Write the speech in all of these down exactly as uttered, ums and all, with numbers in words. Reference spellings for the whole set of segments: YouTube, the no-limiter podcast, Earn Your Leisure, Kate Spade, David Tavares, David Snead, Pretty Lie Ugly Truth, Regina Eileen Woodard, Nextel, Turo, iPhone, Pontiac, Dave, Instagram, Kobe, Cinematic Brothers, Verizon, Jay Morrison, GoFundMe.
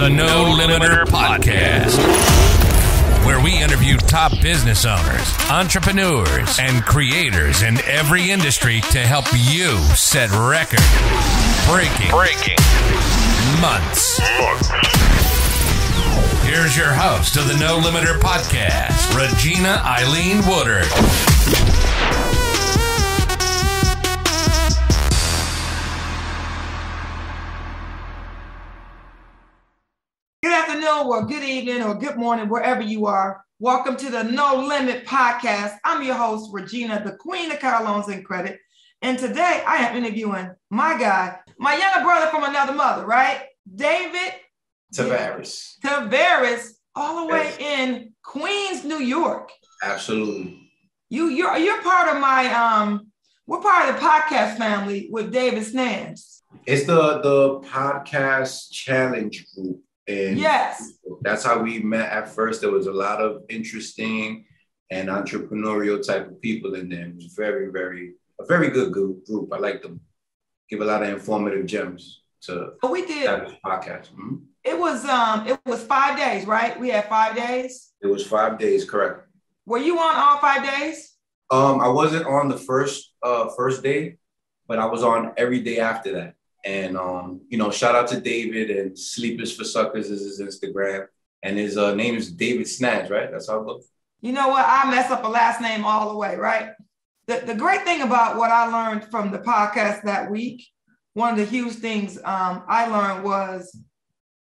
the No Limiter Podcast, where we interview top business owners, entrepreneurs, and creators in every industry to help you set record breaking, breaking. months. Here's your host of the No Limiter Podcast, Regina Eileen Woodard. Or good evening or good morning, wherever you are. Welcome to the No Limit Podcast. I'm your host, Regina, the queen of car loans and credit. And today I am interviewing my guy, my younger brother from another mother, right? David Tavares. Tavares, all the way in Queens, New York. Absolutely. You, you're, you're part of my, um, we're part of the podcast family with David Snead. It's the, the podcast challenge group. And yes, that's how we met at first. There was a lot of interesting and entrepreneurial type of people in there. It was very, very, a very good group. I like them. Give a lot of informative gems to we did podcast. Mm-hmm. It was um, it was five days, right? We had five days. It was five days, correct? Were you on all five days? Um, I wasn't on the first uh first day, but I was on every day after that. And, um, you know, shout out to David and Sleepers for Suckers is his Instagram. And his uh, name is David Snead, right? That's how it looks. You know what? I mess up a last name all the way, right? The, the great thing about what I learned from the podcast that week, one of the huge things um, I learned was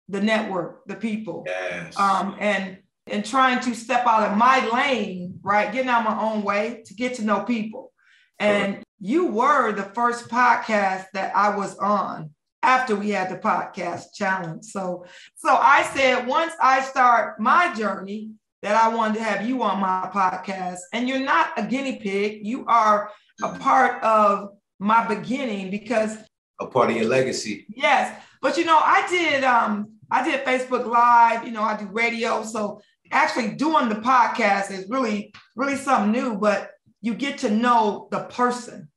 the network, the people. Yes. Um, and, and trying to step out of my lane, right? Getting out of my own way to get to know people. And sure. You were the first podcast that I was on after we had the podcast challenge. So, so I said, once I start my journey, that I wanted to have you on my podcast. And you're not a guinea pig. You are a part of my beginning because a part of your legacy. Yes. But, you know, I did, um, I did Facebook Live, you know, I do radio. So actually doing the podcast is really, really something new, but you get to know the person.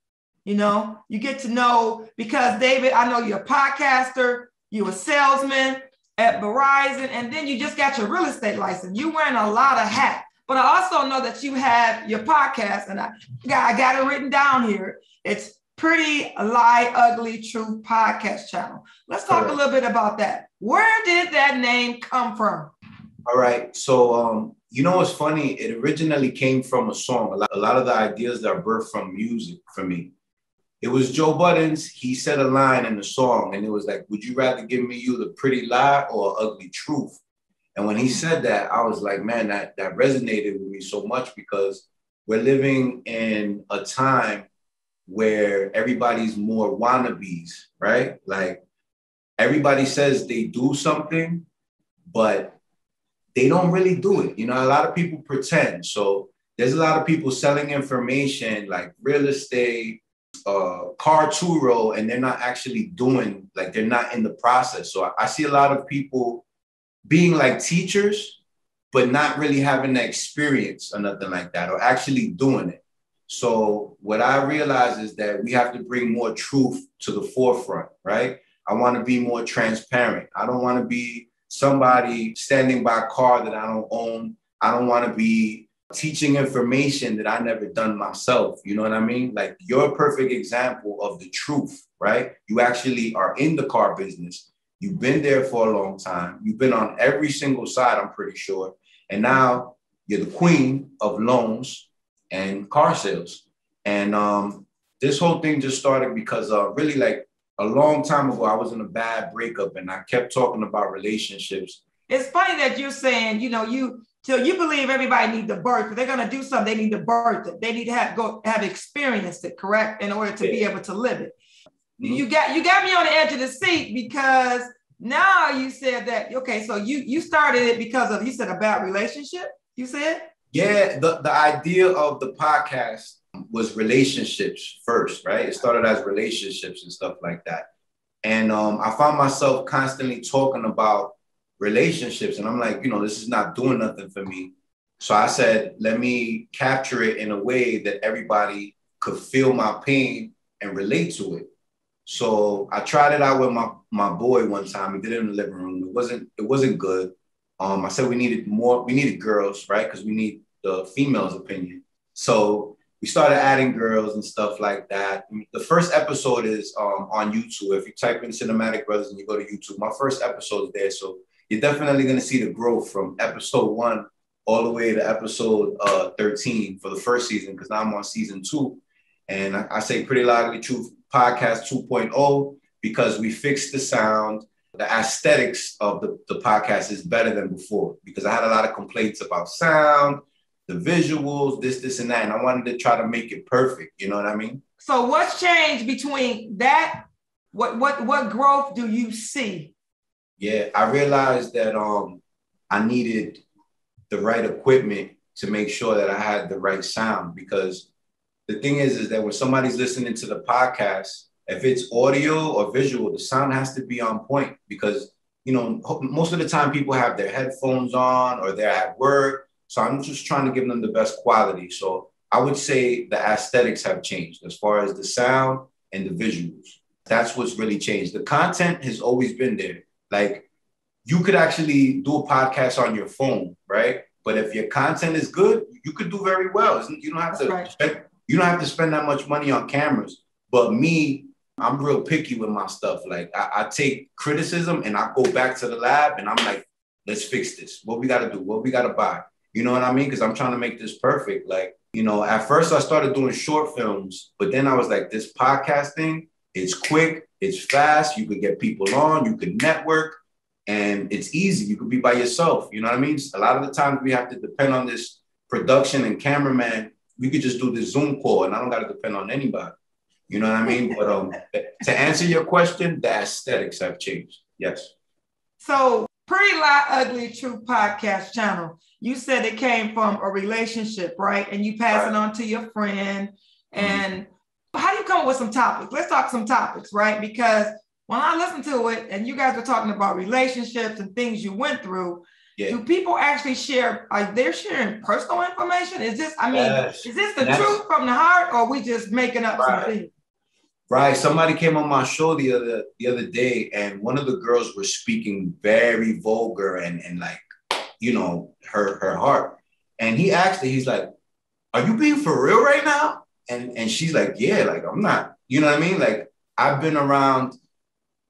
You know, you get to know, because David, I know you're a podcaster, you're a salesman at Verizon, and then you just got your real estate license. You're wearing a lot of hats, but I also know that you have your podcast, and I got, I got it written down here. It's Pretty Lie Ugly Truth podcast channel. Let's talk right. a little bit about that. Where did that name come from? All right, so um, you know what's funny? It originally came from a song. A lot, a lot of the ideas that are birthed from music for me. It was Joe Budden's. He said a line in the song, and it was like, "Would you rather give me you the pretty lie or ugly truth?" And when he said that, I was like, "Man, that that resonated with me so much because we're living in a time where everybody's more wannabes, right? Like everybody says they do something, but they don't really do it. You know, a lot of people pretend. So there's a lot of people selling information like real estate, uh, car Turo, and they're not actually doing, like they're not in the process. So I, I see a lot of people being like teachers, but not really having the experience or nothing like that, or actually doing it. So what I realize is that we have to bring more truth to the forefront, right? I want to be more transparent. I don't want to be somebody standing by a car that I don't own. I don't want to be teaching information that I never done myself. You know what I mean? Like you're a perfect example of the truth, right? You actually are in the car business. You've been there for a long time. You've been on every single side, I'm pretty sure. And now you're the queen of loans and car sales. And um, this whole thing just started because uh, really like a long time ago, I was in a bad breakup and I kept talking about relationships. It's funny that you're saying, you know, you till you believe everybody needs to birth, but they're going to do something. They need to birth it. They need to have, go, have experienced it, correct? In order to yeah. be able to live it. Mm-hmm. You got, you got me on the edge of the seat because now you said that, okay, so you, you started it because of, you said a bad relationship, you said? Yeah, the, the idea of the podcast was relationships first, right? It started as relationships and stuff like that. And um, I found myself constantly talking about relationships. And I'm like, you know, this is not doing nothing for me. So I said, let me capture it in a way that everybody could feel my pain and relate to it. So I tried it out with my, my boy one time. We did it in the living room. It wasn't, it wasn't good. Um, I said we needed more, we needed girls, right? Because we need the female's opinion. So we started adding girls and stuff like that. The first episode is um, on YouTube. If you type in Cinematic Brothers and you go to YouTube, my first episode is there. So you're definitely going to see the growth from episode one all the way to episode uh, thirteen for the first season, because now I'm on season two. And I, I say Pretty Lie Ugly Truth Podcast two point oh because we fixed the sound. The aesthetics of the, the podcast is better than before, because I had a lot of complaints about sound, the visuals, this, this, and that. And I wanted to try to make it perfect. You know what I mean? So what's changed between that? What, what, what growth do you see? Yeah, I realized that um, I needed the right equipment to make sure that I had the right sound, because the thing is, is that when somebody's listening to the podcast, if it's audio or visual, the sound has to be on point, because, you know, most of the time people have their headphones on or they're at work. So I'm just trying to give them the best quality. So I would say the aesthetics have changed as far as the sound and the visuals. That's what's really changed. The content has always been there. Like, you could actually do a podcast on your phone, right? But if your content is good, you could do very well. You don't have to, right. spend, you don't have to spend that much money on cameras. But me, I'm real picky with my stuff. Like, I, I take criticism and I go back to the lab and I'm like, let's fix this. What we got to do? What we got to buy? You know what I mean? Because I'm trying to make this perfect. Like, you know, at first I started doing short films, but then I was like, this podcast thing, it's quick, it's fast. You could get people on, you could network, and it's easy. You could be by yourself. You know what I mean? A lot of the times we have to depend on this production and cameraman. We could just do this Zoom call and I don't got to depend on anybody. You know what I mean? But um, to answer your question, the aesthetics have changed. Yes. So Pretty Lie Ugly Truth podcast channel, you said it came from a relationship, right? And you pass right. it on to your friend. And mm-hmm. how do you come up with some topics? Let's talk some topics, right? Because when I listened to it and you guys were talking about relationships and things you went through, yeah. do people actually share, are they sharing personal information? Is this, I mean, yes. is this the That's, truth from the heart, or are we just making up right. something? Right. Somebody came on my show the other the other day, and one of the girls was speaking very vulgar and, and like, you know, her her heart. And he asked her, he's like, are you being for real right now? And and she's like, yeah, like, I'm not. You know what I mean? Like, I've been around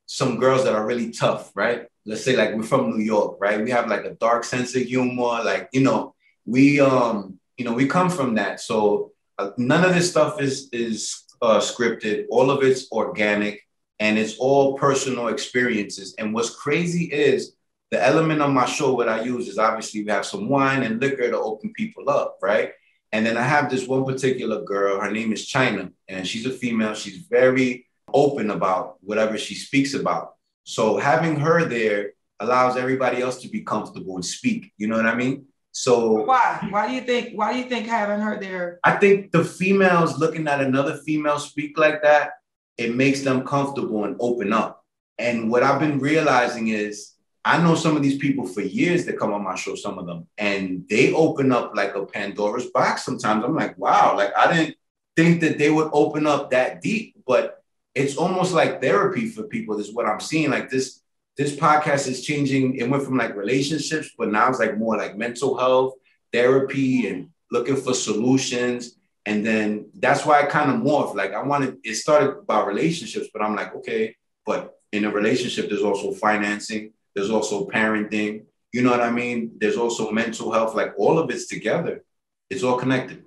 some girls that are really tough, right? Let's say, like, we're from New York, right? We have like a dark sense of humor. Like, you know, we, um, you know, we come from that. So uh, none of this stuff is, is uh, scripted. All of it's organic, and it's all personal experiences. And what's crazy is the element on my show, what I use is obviously we have some wine and liquor to open people up, right? And then I have this one particular girl, her name is China, and she's a female. She's very open about whatever she speaks about. So having her there allows everybody else to be comfortable and speak. You know what I mean? So why? Why do you think? Why do you think having her there? I think the females looking at another female speak like that, it makes them comfortable and open up. And what I've been realizing is, I know some of these people for years that come on my show, some of them, and they open up like a Pandora's box sometimes. I'm like, wow, like, I didn't think that they would open up that deep, but it's almost like therapy for people is what I'm seeing. Like, this, this podcast is changing. It went from like relationships, but now it's like more like mental health therapy and looking for solutions. And then that's why I kind of morphed. Like, I wanted, it started about relationships, but I'm like, okay, but in a relationship, there's also financing. There's also parenting. You know what I mean? There's also mental health. Like, all of it's together. It's all connected.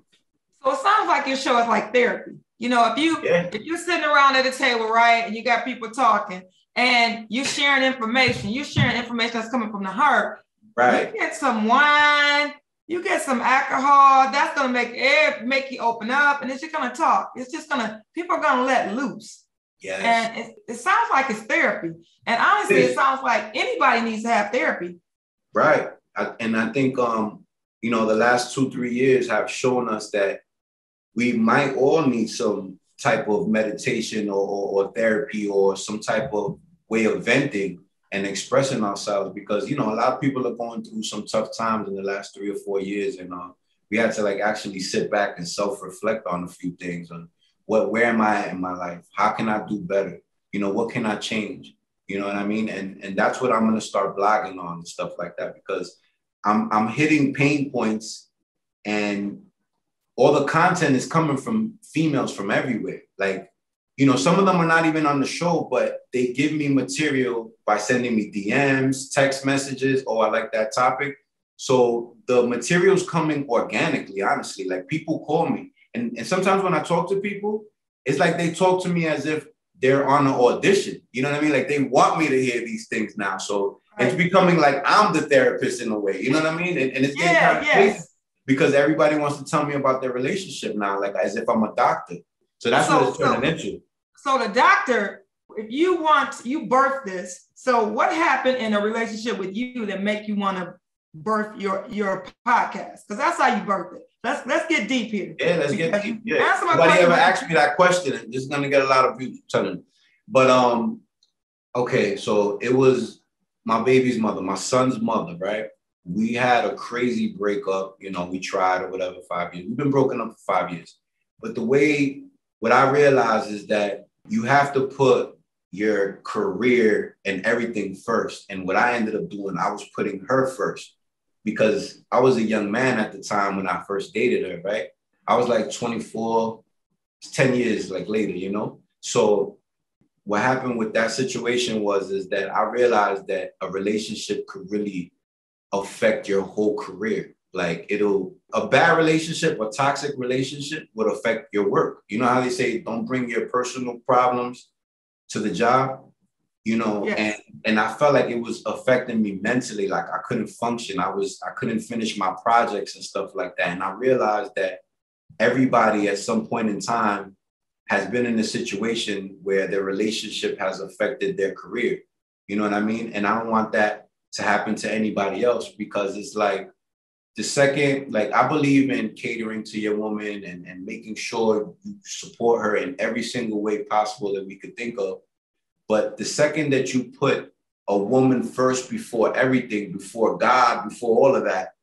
So it sounds like your show is like therapy. You know, if you yeah. if you're sitting around at a table, right, and you got people talking and you're sharing information, you're sharing information that's coming from the heart. Right. You get some wine, you get some alcohol. That's gonna make air, make you open up, and it's just gonna talk. It's just gonna, people are gonna let loose. Yes. And it, it sounds like it's therapy. And honestly, it sounds like anybody needs to have therapy. Right. I, and I think, um, you know, the last two, three years have shown us that we might all need some type of meditation or, or, or therapy or some type of way of venting and expressing ourselves, because, you know, a lot of people are going through some tough times in the last three or four years. And uh, we had to, like, actually sit back and self-reflect on a few things. And, What, where am I at in my life? How can I do better? You know, what can I change? You know what I mean? And, and that's what I'm going to start blogging on and stuff like that, because I'm, I'm hitting pain points, and all the content is coming from females from everywhere. Like, you know, some of them are not even on the show, but they give me material by sending me D Ms, text messages. Oh, I like that topic. So the material's coming organically, honestly. Like, people call me. And, and sometimes when I talk to people, it's like they talk to me as if they're on an audition. You know what I mean? Like, they want me to hear these things now. So right. It's becoming like I'm the therapist in a way. You know what I mean? And, and it's getting yeah, kind of yes. crazy, because everybody wants to tell me about their relationship now, like as if I'm a doctor. So that's so, what it's turning so, into. So the doctor, if you want, you birth this. So what happened in a relationship with you that make you want to birth your, your podcast? Because that's how you birth it. Let's let's get deep here. Yeah, let's get deep. Yeah. Nobody ever asked me that question, and this is gonna get a lot of views, I'm telling you. But um, okay, so it was my baby's mother, my son's mother, right? We had a crazy breakup. You know, we tried or whatever. Five years. We've been broken up for five years. But the way what I realized is that you have to put your career and everything first. And what I ended up doing, I was putting her first. Because I was a young man at the time when I first dated her, right? I was like twenty-four, ten years like later, you know? So what happened with that situation was, is that I realized that a relationship could really affect your whole career. Like, it'll, a bad relationship, a toxic relationship would affect your work. You know how they say, don't bring your personal problems to the job? You know, yes. and, and I felt like it was affecting me mentally. Like, I couldn't function. I was, I couldn't finish my projects and stuff like that. And I realized that everybody at some point in time has been in a situation where their relationship has affected their career. You know what I mean? And I don't want that to happen to anybody else, because it's like the second, like, I believe in catering to your woman and, and making sure you support her in every single way possible that we could think of. But the second that you put a woman first before everything, before God, before all of that,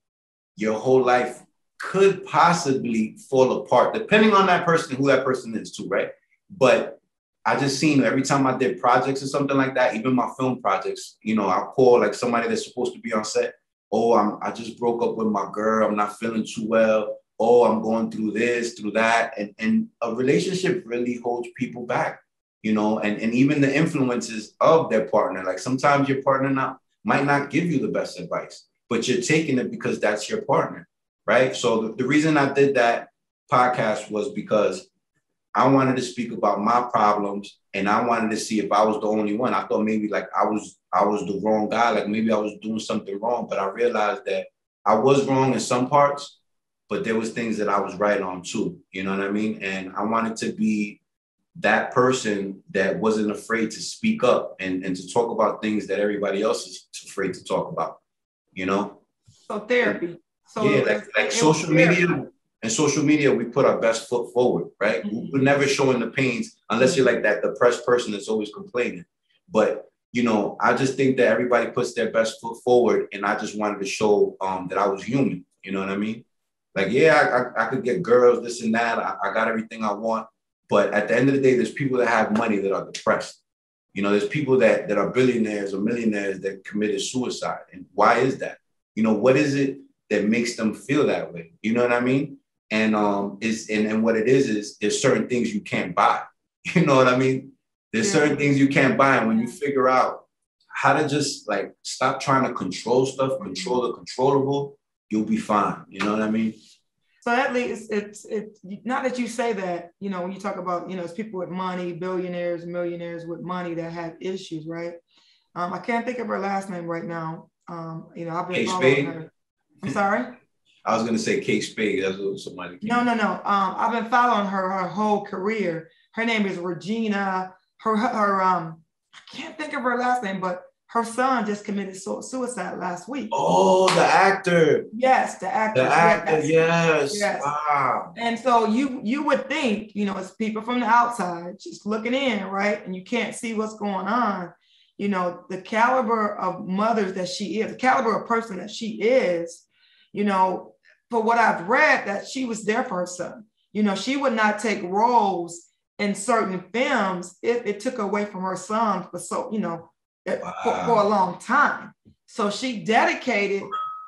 your whole life could possibly fall apart, depending on that person, who that person is too, right? But I just seen every time I did projects or something like that, even my film projects, you know, I'll call like somebody that's supposed to be on set. Oh, I'm, I just broke up with my girl. I'm not feeling too well. Oh, I'm going through this, through that. And, and a relationship really holds people back. You know, and, and even the influences of their partner. Like, sometimes your partner not, might not give you the best advice, but you're taking it because that's your partner, right? So the, the reason I did that podcast was because I wanted to speak about my problems, and I wanted to see if I was the only one. I thought maybe like I was, I was the wrong guy, like maybe I was doing something wrong, but I realized that I was wrong in some parts, but there was things that I was right on too, you know what I mean? And I wanted to be that person that wasn't afraid to speak up and, and to talk about things that everybody else is afraid to talk about, you know? So therapy. So yeah, like, like social media and social media, we put our best foot forward, right? Mm-hmm. We're never showing the pains unless you're like that depressed person that's always complaining. But, you know, I just think that everybody puts their best foot forward, and I just wanted to show um, that I was human, you know what I mean? Like, yeah, I, I, I could get girls, this and that. I, I got everything I want. But at the end of the day, there's people that have money that are depressed. You know, there's people that, that are billionaires or millionaires that committed suicide. And why is that? You know, what is it that makes them feel that way? You know what I mean? And um, is and, and what it is, is there's certain things you can't buy. You know what I mean? There's yeah. certain things you can't buy. And when you figure out how to just like stop trying to control stuff, control the controllable, you'll be fine. You know what I mean? So at least it's, it's not that you say that, you know, when you talk about, you know, it's people with money, billionaires, millionaires with money that have issues, right? Um, I can't think of her last name right now. Um, you know, I've been Kate following Spade. her. I'm sorry? I was going to say Kate Spade. That's what somebody came. No, no, no. Um, I've been following her her whole career. Her name is Regina. Her, her um, I can't think of her last name, but her son just committed suicide last week. Oh, the actor. Yes, the actor. The actor, yes. yes. yes. Wow. And so you you would think, you know, it's people from the outside just looking in, right? And you can't see what's going on. You know, the caliber of mothers that she is, the caliber of person that she is, you know, for what I've read, that she was there for her son. You know, she would not take roles in certain films, it, it took away from her son for so, you know, wow. for, for a long time. So she dedicated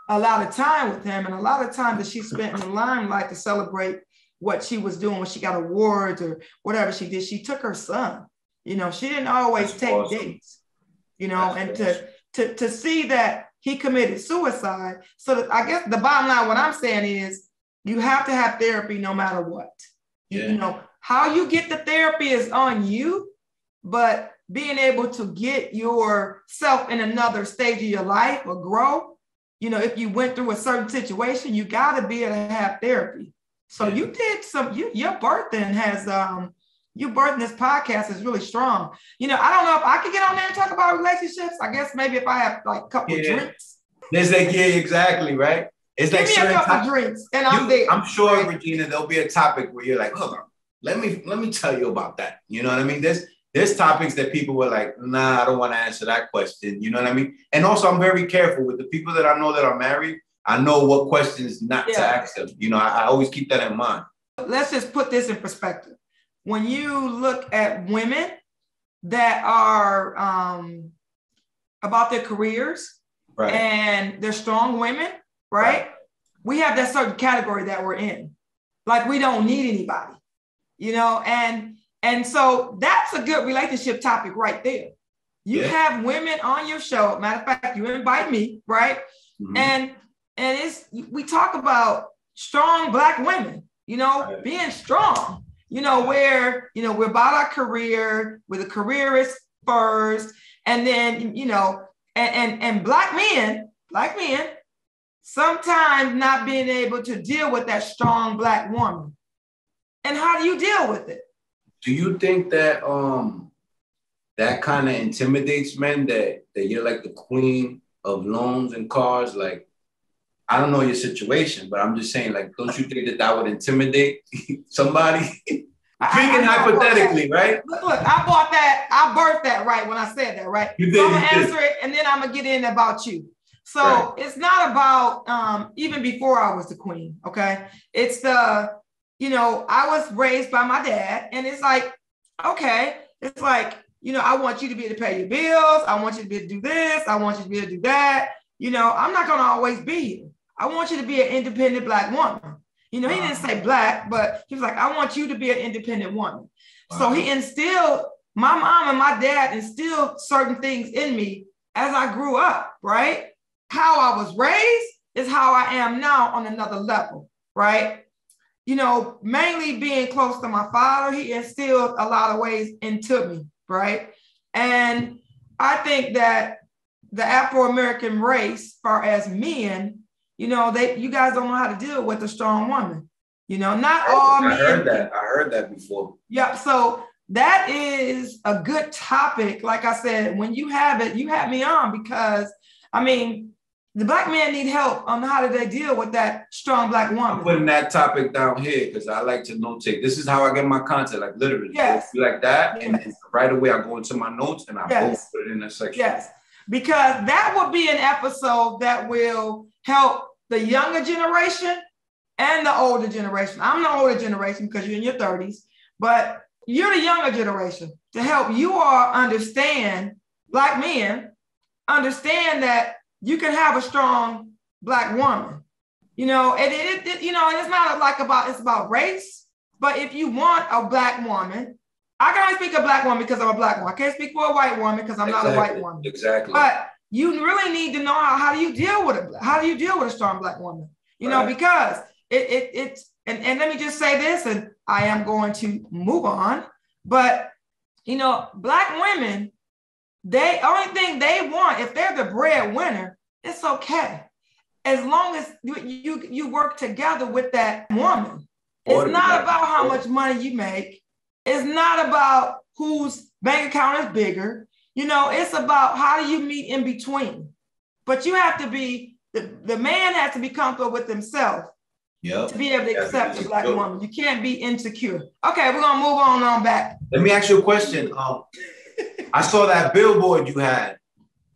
a lot of time with him, and a lot of time that she spent in the limelight to celebrate what she was doing when she got awards or whatever she did. She took her son. You know, she didn't always That's take awesome. dates, you know, That's and awesome. to, to, to see that he committed suicide. So that, I guess the bottom line, what I'm saying is you have to have therapy no matter what. Yeah. You know, how you get the therapy is on you, but being able to get yourself in another stage of your life or grow, you know, if you went through a certain situation, you got to be able to have therapy. So yeah. you did some, you, your birthing has, um, you birthing this podcast is really strong. You know, I don't know if I could get on there and talk about relationships. I guess maybe if I have like a couple yeah. of drinks. There's that, yeah, exactly, right? It's Give like me a couple top- of drinks and you, I'm there. I'm sure, right? Regina, there'll be a topic where you're like, hold on, let me, let me tell you about that. You know what I mean? There's, there's topics that people were like, nah, I don't want to answer that question. You know what I mean? And also, I'm very careful with the people that I know that are married. I know what questions not yeah. to ask them. You know, I, I always keep that in mind. Let's just put this in perspective. When you look at women that are um, about their careers right. and they're strong women, right? right? We have that certain category that we're in. Like we don't need anybody, you know? And, and so that's a good relationship topic right there. You yeah. have women on your show. Matter of fact, you invite me, right? Mm-hmm. And And it's, we talk about strong Black women, you know, being strong, you know, where, you know, we're about our career, we're the careerists first. And then, you know, and, and, and Black men, Black men, sometimes not being able to deal with that strong Black woman. And how do you deal with it? Do you think that um, that kind of intimidates men that, that you're like the queen of loans and cars, like, I don't know your situation, but I'm just saying, like, don't you think that that would intimidate somebody? Thinking hypothetically, right? Look, look, I bought that, I birthed that right when I said that, right? You did, so I'm going to answer it, and then I'm going to get in about you. So right. it's not about, um, even before I was the queen, okay? It's the, you know, I was raised by my dad, and it's like, okay, it's like, you know, I want you to be able to pay your bills. I want you to be able to do this. I want you to be able to do that. You know, I'm not going to always be here. I want you to be an independent Black woman. You know, he didn't say Black, but he was like, I want you to be an independent woman. Wow. So he instilled, my mom and my dad instilled certain things in me as I grew up, right? How I was raised is how I am now on another level, right? You know, mainly being close to my father, he instilled a lot of ways into me, right? And I think that the Afro-American race, far as men, you know, they you guys don't know how to deal with a strong woman. You know, not all men. I heard that. I heard that before. Yep. So that is a good topic. Like I said, when you have it, you have me on because, I mean, the Black man need help on how do they deal with that strong Black woman. I'm putting that topic down here because I like to note take. This is how I get my content, like literally. Yes. Like that. Yes. And then right away, I go into my notes and I yes. put it in a section. Yes. Because that will be an episode that will help the younger generation and the older generation. I'm the older generation because you're in your thirties, but you're the younger generation to help you all understand, Black men, understand that you can have a strong Black woman. You know, and it, it, you know, and it's not like about, it's about race, but if you want a Black woman, I can only speak a Black woman because I'm a Black woman. I can't speak for a white woman because I'm exactly. not a white woman. Exactly. But you really need to know how, how do you deal with a how do you deal with a strong Black woman? You right. know, because it it it's and, and let me just say this, and I am going to move on. But you know, Black women, they only thing they want if they're the breadwinner, it's okay, as long as you you, you work together with that woman. It's not about how much money you make. It's not about whose bank account is bigger. You know, it's about how do you meet in between. But you have to be, the, the man has to be comfortable with himself yep. to be able to yeah, accept a Black good. woman. You can't be insecure. Okay, we're going to move on on back. Let me ask you a question. Um, I saw that billboard you had,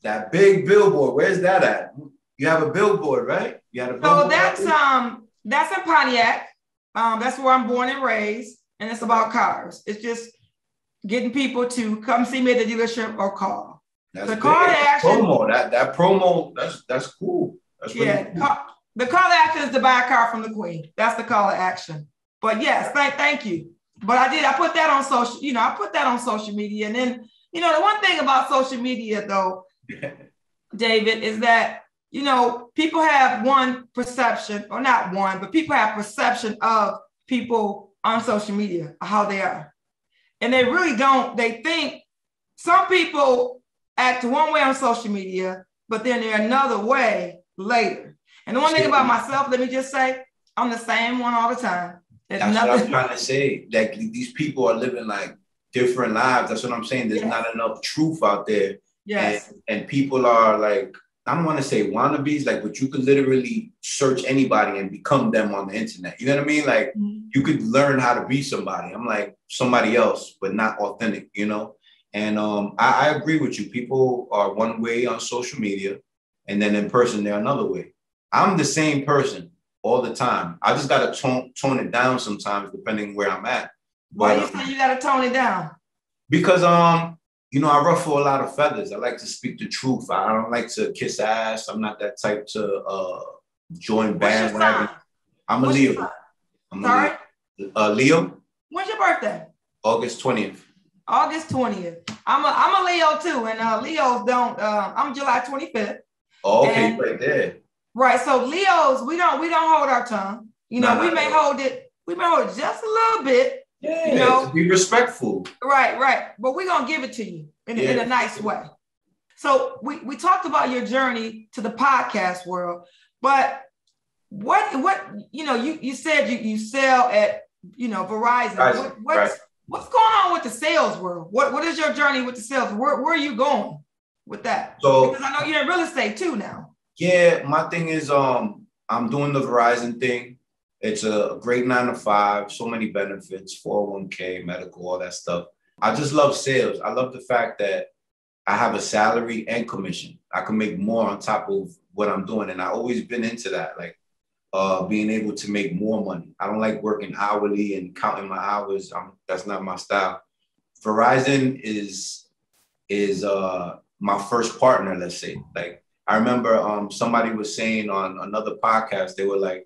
that big billboard. Where's that at? You have a billboard, right? You had a billboard. So that's, um, that's in Pontiac. Um, that's where I'm born and raised. and it's about cars. It's just getting people to come see me at the dealership or call. That's the call to action. Promo. That, that promo, that's that's cool. That's yeah. Really cool. Call, the call to action is to buy a car from the queen. That's the call to action. But yes, thank thank you. But I did, I put that on social, you know, I put that on social media. And then, you know, the one thing about social media though, David, is that, you know, people have one perception, or not one, but people have perception of people on social media, how they are. And they really don't, they think some people act one way on social media, but then they're another way later. And the one thing about myself, let me just say, I'm the same one all the time. There's That's nothing. What I'm trying to say. That these people are living like different lives. That's what I'm saying. There's yes. not enough truth out there. Yes. And, and people are like, I don't want to say wannabes, like, but you could literally search anybody and become them on the internet. You know what I mean? Like, mm-hmm. you could learn how to be somebody. I'm like somebody else, but not authentic, you know? And um, I, I agree with you. People are one way on social media, and then in person, they're another way. I'm the same person all the time. I just got to tone, tone it down sometimes, depending where I'm at. Why do you say you got to tone it down? Because, um, you know, I ruffle a lot of feathers. I like to speak the truth. I don't like to kiss ass. I'm not that type to uh, join bandwagon. I'm a What's Leo. I'm Sorry? A Leo. Uh, Leo? When's your birthday? August twentieth. August twentieth. I'm a, I'm a Leo too. And uh, Leos don't, uh, I'm July twenty-fifth. Oh, okay, and, right there. Right. So Leos, we don't, we don't hold our tongue. You know, nah, we may hold it, we may hold it just a little bit. Yeah, you know, to be respectful. Right, right. But we're going to give it to you in, yeah. in a nice way. So we, we talked about your journey to the podcast world, but what, what, you know, you, you said you, you sell at, you know, Verizon. Verizon what, what's, right. what's going on with the sales world? What, what is your journey with the sales? Where, where are you going with that? So, because I know you're in real estate too now. Yeah. My thing is, um, I'm doing the Verizon thing. It's a great nine to five, so many benefits, four oh one k, medical, all that stuff. I just love sales. I love the fact that I have a salary and commission. I can make more on top of what I'm doing. And I've always been into that, like uh, being able to make more money. I don't like working hourly and counting my hours. I'm, that's not my style. Verizon is, is uh, my first partner, let's say. Like, I remember um, somebody was saying on another podcast, they were like,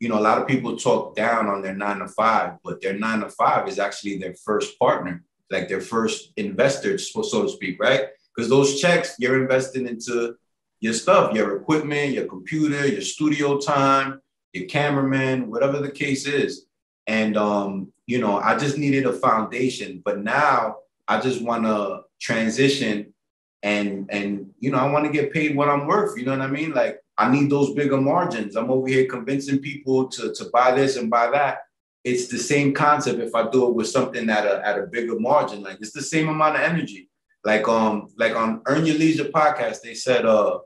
you know, a lot of people talk down on their nine to five, but their nine to five is actually their first partner, like their first investor, so, so to speak, right? Because those checks, you're investing into your stuff, your equipment, your computer, your studio time, your cameraman, whatever the case is. And, um, you know, I just needed a foundation, but now I just want to transition and, and, you know, I want to get paid what I'm worth. You know what I mean? Like, I need those bigger margins. I'm over here convincing people to, to buy this and buy that. It's the same concept if I do it with something at a, at a bigger margin. Like, it's the same amount of energy. Like um, like on Earn Your Leisure podcast, they said, uh,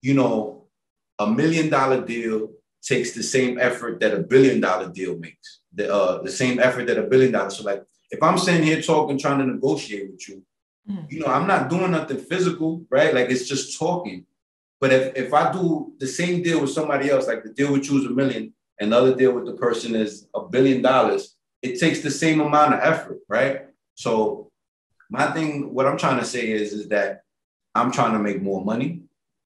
you know, a million dollar deal takes the same effort that a billion dollar deal makes. The, uh, the same effort that a billion dollars. So like, if I'm sitting here talking, trying to negotiate with you, mm-hmm. you know, I'm not doing nothing physical, right? Like, it's just talking. But if, if I do the same deal with somebody else, like the deal with you is a million, and the other deal with the person is a billion dollars, it takes the same amount of effort, right? So my thing, what I'm trying to say is, is that I'm trying to make more money.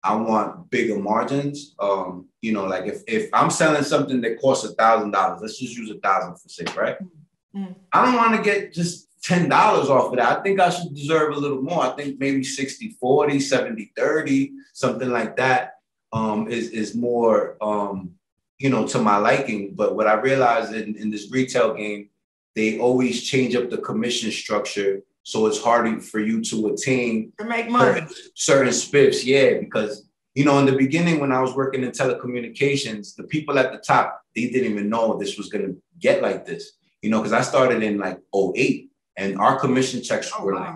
I want bigger margins. Um, you know, like if, if I'm selling something that costs a thousand dollars, let's just use a thousand for sake, right? Mm-hmm. I don't want to get just ten dollars off of that. I think I should deserve a little more. I think maybe sixty forty, seventy thirty, something like that um, is, is more, um, you know, to my liking. But what I realized in, in this retail game, they always change up the commission structure. So it's harder for you to attain to make money. Certain, certain spiffs. Yeah, because, you know, in the beginning, when I was working in telecommunications, the people at the top, they didn't even know this was going to get like this, you know, because I started in like oh eight. And our commission checks were like,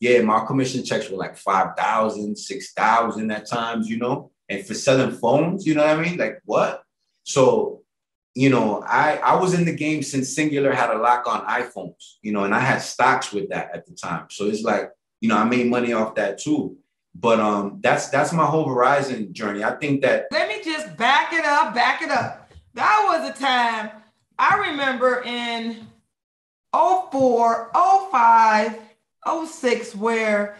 yeah, my commission checks were like five thousand, six thousand at times, you know, and for selling phones, you know what I mean? Like what? So, you know, I, I was in the game since Singular had a lock on iPhones, you know, and I had stocks with that at the time. So it's like, you know, I made money off that too. But um, that's that's my whole Verizon journey. I think that. Let me just back it up, back it up. That was a time I remember in oh four, oh five, oh six, where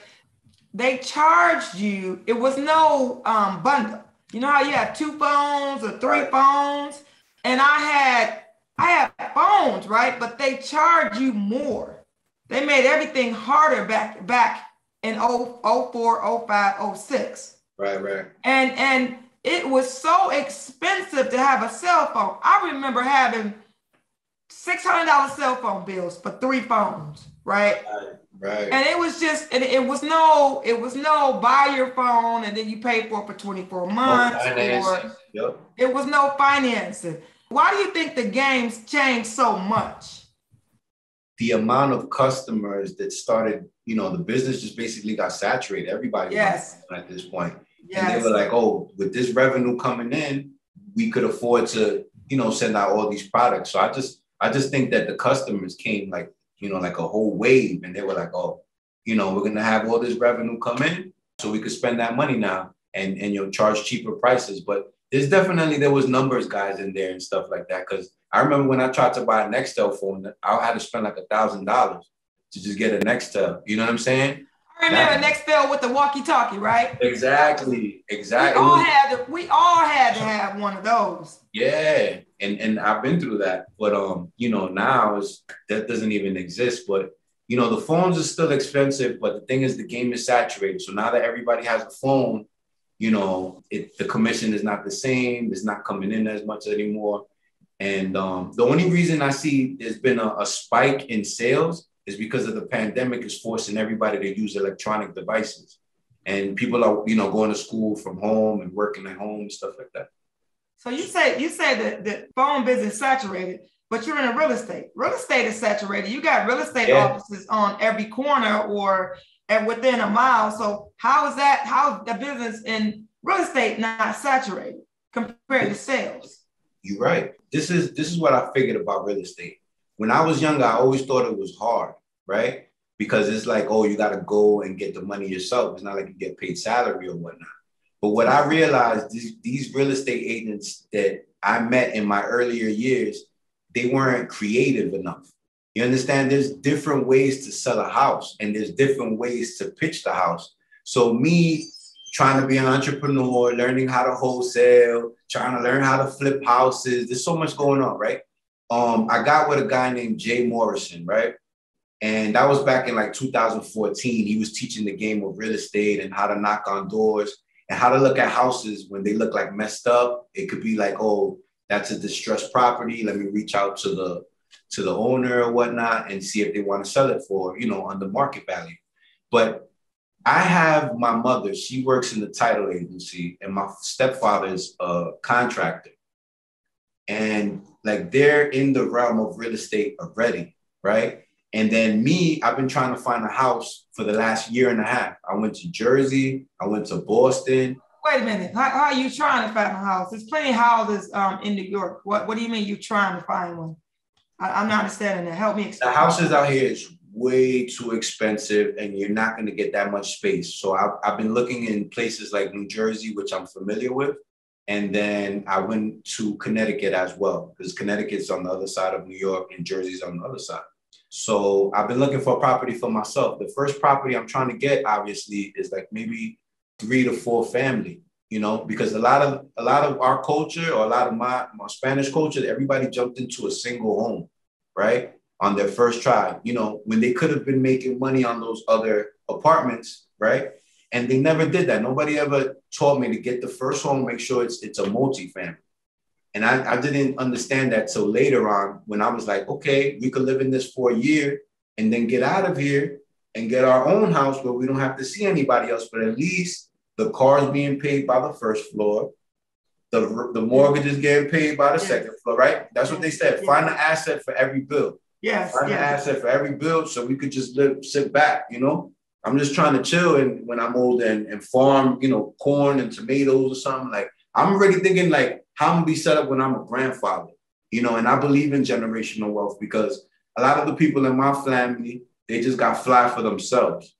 they charged you. It was no um, bundle. You know how you have two phones or three phones? And I had, I had phones, right? But they charge you more. They made everything harder back, back in oh four, oh five, oh six. Right, right. And, and it was so expensive to have a cell phone. I remember having six hundred dollar cell phone bills for three phones, right? Right, right. And it was just, and it was no, it was no buy your phone and then you pay for it for twenty-four months. Or, yep. It was no financing. Why do you think the game's changed so much? The amount of customers that started, you know, the business just basically got saturated. Everybody yes. was at this point. Yes. And they were like, oh, with this revenue coming in, we could afford to, you know, send out all these products. So I just, I just think that the customers came like, you know, like a whole wave, and they were like, oh, you know, we're going to have all this revenue come in so we could spend that money now and, and you'll charge cheaper prices. But there's definitely, there was numbers guys in there and stuff like that. Cause I remember when I tried to buy a Nextel phone, I had to spend like a thousand dollars to just get a Nextel. You know what I'm saying? I remember that, Nextel with the walkie-talkie, right? Exactly, exactly. We all had to, we all had to have one of those. Yeah, and and I've been through that, but um, you know, now is that doesn't even exist. But you know, the phones are still expensive, but the thing is, the game is saturated. So now that everybody has a phone, you know, it, the commission is not the same. It's not coming in as much anymore. And um, the only reason I see there's been a, a spike in sales is because of the pandemic is forcing everybody to use electronic devices. And people are, you know, going to school from home and working at home and stuff like that. So you say you say that the phone business saturated, but you're in a real estate. Real estate is saturated. You got real estate yeah. offices on every corner or and within a mile. So how is that, how the business in real estate not saturated compared to sales? You're right. This is this is what I figured about real estate. When I was younger, I always thought it was hard, right? Because it's like, oh, you got to go and get the money yourself. It's not like you get paid salary or whatnot. But what I realized, these, these real estate agents that I met in my earlier years, they weren't creative enough. You understand? There's different ways to sell a house and there's different ways to pitch the house. So me trying to be an entrepreneur, learning how to wholesale, trying to learn how to flip houses, there's so much going on, right? Um, I got with a guy named Jay Morrison, right? And that was back in like two thousand fourteen. He was teaching the game of real estate and how to knock on doors and how to look at houses when they look like messed up. It could be like, oh, that's a distressed property. Let me reach out to the to the owner or whatnot and see if they want to sell it for, you know, under market value. But I have my mother, she works in the title agency, and my stepfather's a contractor. And like they're in the realm of real estate already, right? And then me, I've been trying to find a house for the last year and a half. I went to Jersey, I went to Boston. Wait a minute, how, how are you trying to find a house? There's plenty of houses um, in New York. What What do you mean you're trying to find one? I, I'm not understanding that, help me explain. The houses out here is way too expensive and you're not gonna get that much space. So I've, I've been looking in places like New Jersey, which I'm familiar with. And then I went to Connecticut as well, because Connecticut's on the other side of New York and Jersey's on the other side. So I've been looking for a property for myself. The first property I'm trying to get, obviously, is like maybe three to four family, you know, because a lot of a lot of our culture or a lot of my, my Spanish culture, everybody jumped into a single home, right, on their first try, you know, when they could have been making money on those other apartments, right? And they never did that. Nobody ever taught me to get the first home, make sure it's it's a multifamily. And I, I didn't understand that till later on when I was like, okay, we could live in this for a year and then get out of here and get our own house where we don't have to see anybody else, but at least the car is being paid by the first floor. The, the mortgage is getting paid by the yes. second floor, right? That's what they said. Yes. Find an asset for every bill. Yes. Find yes. an asset for every bill so we could just live, sit back, you know? I'm just trying to chill and when I'm old and, and farm, you know, corn and tomatoes or something. Like, I'm already thinking, like, how I'm going to be set up when I'm a grandfather, you know, and I believe in generational wealth because a lot of the people in my family, they just got fly for themselves,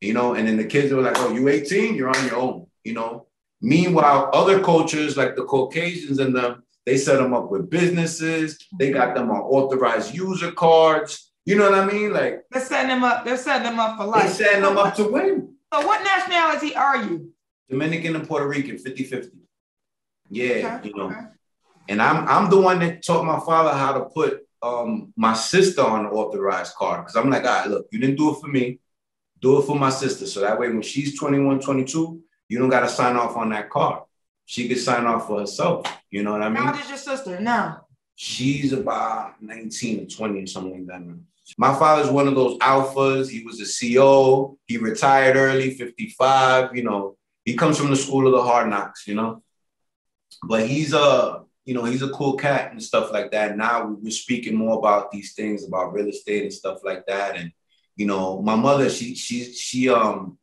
you know, and then the kids were like, oh, you eighteen, you're on your own, you know. Meanwhile, other cultures like the Caucasians and them, they set them up with businesses. They got them on authorized user cards. You know what I mean? Like they're setting them up. They're setting them up for life. They're setting them up to win. So what nationality are you? Dominican and Puerto Rican, fifty fifty. Yeah, okay, you know. Okay. And I'm I'm the one that taught my father how to put um, my sister on an authorized card. Because I'm like, all right, look, you didn't do it for me. Do it for my sister. So that way, when she's twenty-one, twenty-two, you don't got to sign off on that card. She could sign off for herself. You know what I mean? How old is your sister now? She's about nineteen or twenty or something like that. My father's one of those alphas. He was a C O. He retired early, fifty-five. You know, he comes from the school of the hard knocks, you know. But he's a, you know, he's a cool cat and stuff like that. Now we're speaking more about these things, about real estate and stuff like that. And, you know, my mother, she, she, she, um,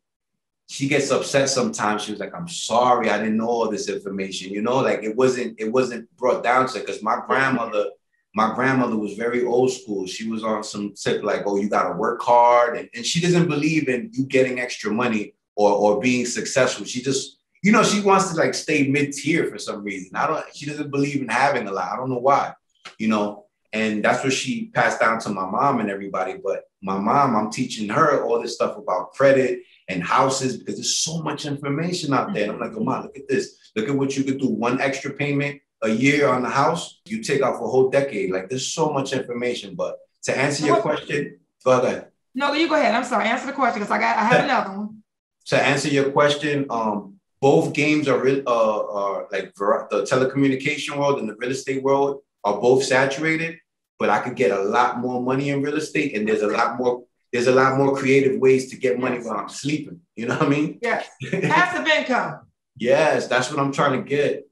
she gets upset sometimes. She was like, I'm sorry, I didn't know all this information. You know, like it wasn't, it wasn't brought down to it. Cause my grandmother, my grandmother was very old school. She was on some tip like, oh, you got to work hard. And, and she doesn't believe in you getting extra money or, or being successful. She just, you know, she wants to like stay mid tier for some reason. I don't, she doesn't believe in having a lot. I don't know why, you know, and that's what she passed down to my mom and everybody. But my mom, I'm teaching her all this stuff about credit and houses, because there's so much information out there. And I'm like, oh, my, look at this. Look at what you could do. One extra payment a year on the house, you take off a whole decade. Like, there's so much information. But to answer your question, go ahead. No, you go ahead. I'm sorry. Answer the question, because I got I have another one. To answer your question, um, both games are, uh, are like the telecommunication world and the real estate world are both saturated. But I could get a lot more money in real estate, and there's a lot more. There's a lot more creative ways to get money while I'm sleeping. You know what I mean? Yes. Passive income. Yes, that's what I'm trying to get.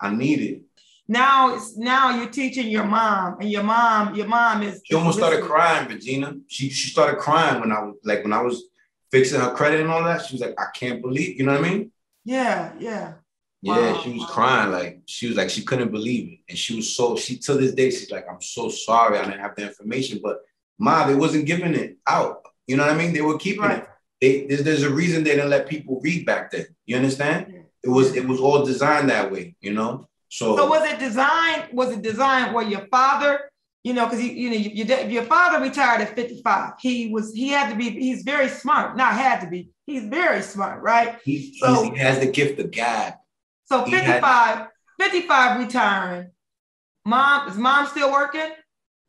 I need it. Now, it's, now you're teaching your mom, and your mom, your mom is. She almost started crying, Regina. She she started crying when I was like when I was fixing her credit and all that. She was like, I can't believe. You know what I mean? Yeah, yeah. Yeah, wow. She was crying. Like she was like she couldn't believe it, and she was so she to this day she's like, I'm so sorry I didn't have the information, but. Ma, they wasn't giving it out. You know what I mean? They were keeping right. it. They, there's, there's a reason they didn't let people read back then. You understand? Yeah. It was it was all designed that way, you know? So, so was it designed, was it designed where your father, you know, because you, you know, your, your father retired at fifty-five. He was, he had to be, he's very smart. Not had to be. He's very smart, right? He, so, he has the gift of God. So fifty-five, fifty-five retiring. Mom, is mom still working?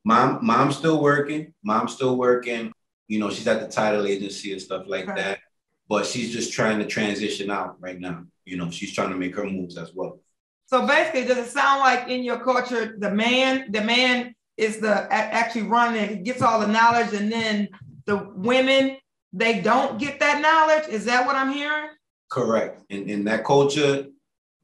Mom, mom's still working. Mom's still working. You know, she's at the title agency and stuff like right. that. But she's just trying to transition out right now. You know, she's trying to make her moves as well. So basically, does it sound like in your culture, the man, the man is the actually running, gets all the knowledge, and then the women, they don't get that knowledge? Is that what I'm hearing? Correct. In in that culture.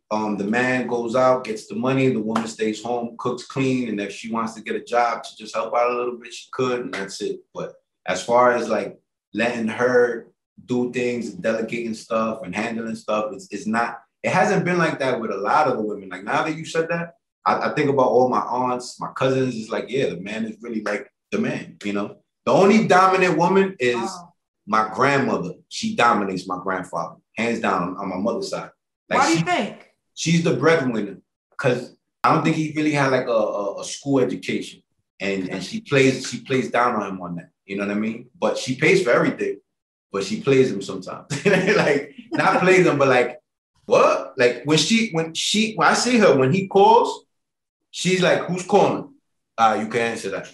Um, the man goes out, gets the money. The woman stays home, cooks, clean, and if she wants to get a job to just help out a little bit, she could, and that's it. But as far as like letting her do things, delegating stuff, and handling stuff, it's, it's not. It hasn't been like that with a lot of the women. Like now that you said that, I, I think about all my aunts, my cousins. It's like, yeah, the man is really like the man. You know, the only dominant woman is wow. my grandmother. She dominates my grandfather, hands down, on my mother's side. Like, why do you think? She's the breadwinner, because I don't think he really had like a, a, a school education. And, and she plays she plays down on him on that. You know what I mean? But she pays for everything, but she plays him sometimes. Like, not plays him, but like, what? Like when she, when she, when I see her, when he calls, she's like, who's calling? Ah, uh, you can answer that.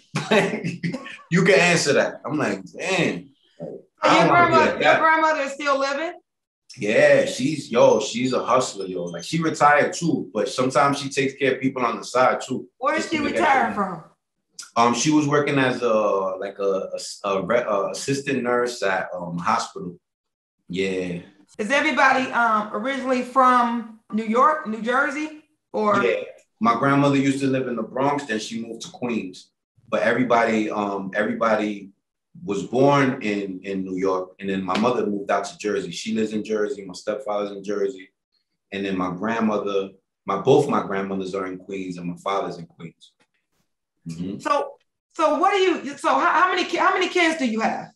You can answer that. I'm like, damn. Like, your grandmother, like your grandmother is still living? Yeah, she's, yo, she's a hustler, yo. Like, she retired, too, but sometimes she takes care of people on the side, too. Where is she retired from? Um, she was working as a, like, a, a, a, a assistant nurse at um hospital. Yeah. Is everybody um originally from New York, New Jersey, or? Yeah, my grandmother used to live in the Bronx, then she moved to Queens. But everybody, um, everybody... was born in, in New York, and then my mother moved out to Jersey. She lives in Jersey, my stepfather's in Jersey, and then my grandmother, my both my grandmothers are in Queens, and my father's in Queens. Mm-hmm. So, so what do you? So, how, how many how many kids do you have?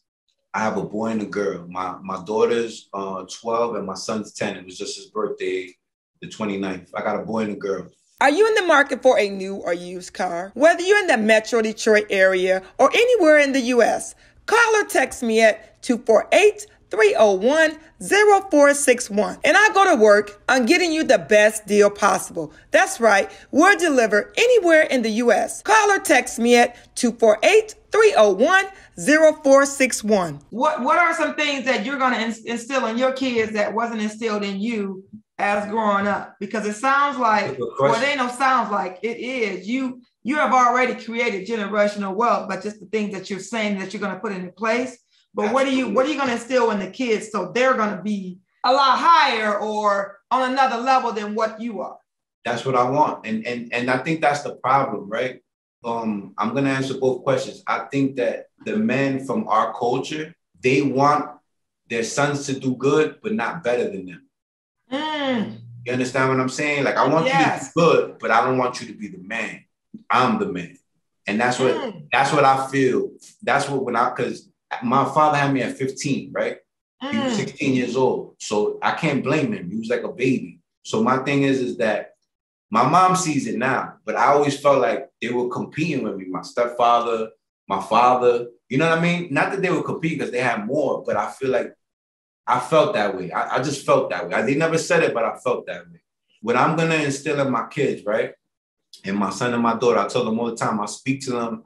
I have a boy and a girl. My my daughter's uh, twelve, and my son's ten. It was just his birthday, the twenty-ninth. I got a boy and a girl. Are you in the market for a new or used car? Whether you're in the Metro Detroit area or anywhere in the U S, call or text me at two four eight, three oh one, oh four six one. And I go to work on getting you the best deal possible. That's right. We'll deliver anywhere in the U S. Call or text me at two four eight, three oh one, oh four six one. What, what are some things that you're going to instill in your kids that wasn't instilled in you as growing up? Because it sounds like, well, they don't sound like it is. You, you have already created generational wealth, but just the things that you're saying that you're going to put into place. But what are you, what are you going to instill in the kids so they're going to be a lot higher or on another level than what you are? That's what I want. And, and, and I think that's the problem, right? Um, I'm going to answer both questions. I think that the men from our culture, they want their sons to do good, but not better than them. Mm. You understand what I'm saying? Like, I want yes. you to be good, but I don't want you to be the man. I'm the man. And that's what, mm. that's what I feel. That's what, when I, cause my father had me at fifteen, right? Mm. He was sixteen years old. So I can't blame him. He was like a baby. So my thing is, is that my mom sees it now, but I always felt like they were competing with me. My stepfather, my father, you know what I mean? Not that they were competing because they had more, but I feel like I felt that way. I, I just felt that way. I, they never said it, but I felt that way. What I'm going to instill in my kids, right? And my son and my daughter, I tell them all the time, I speak to them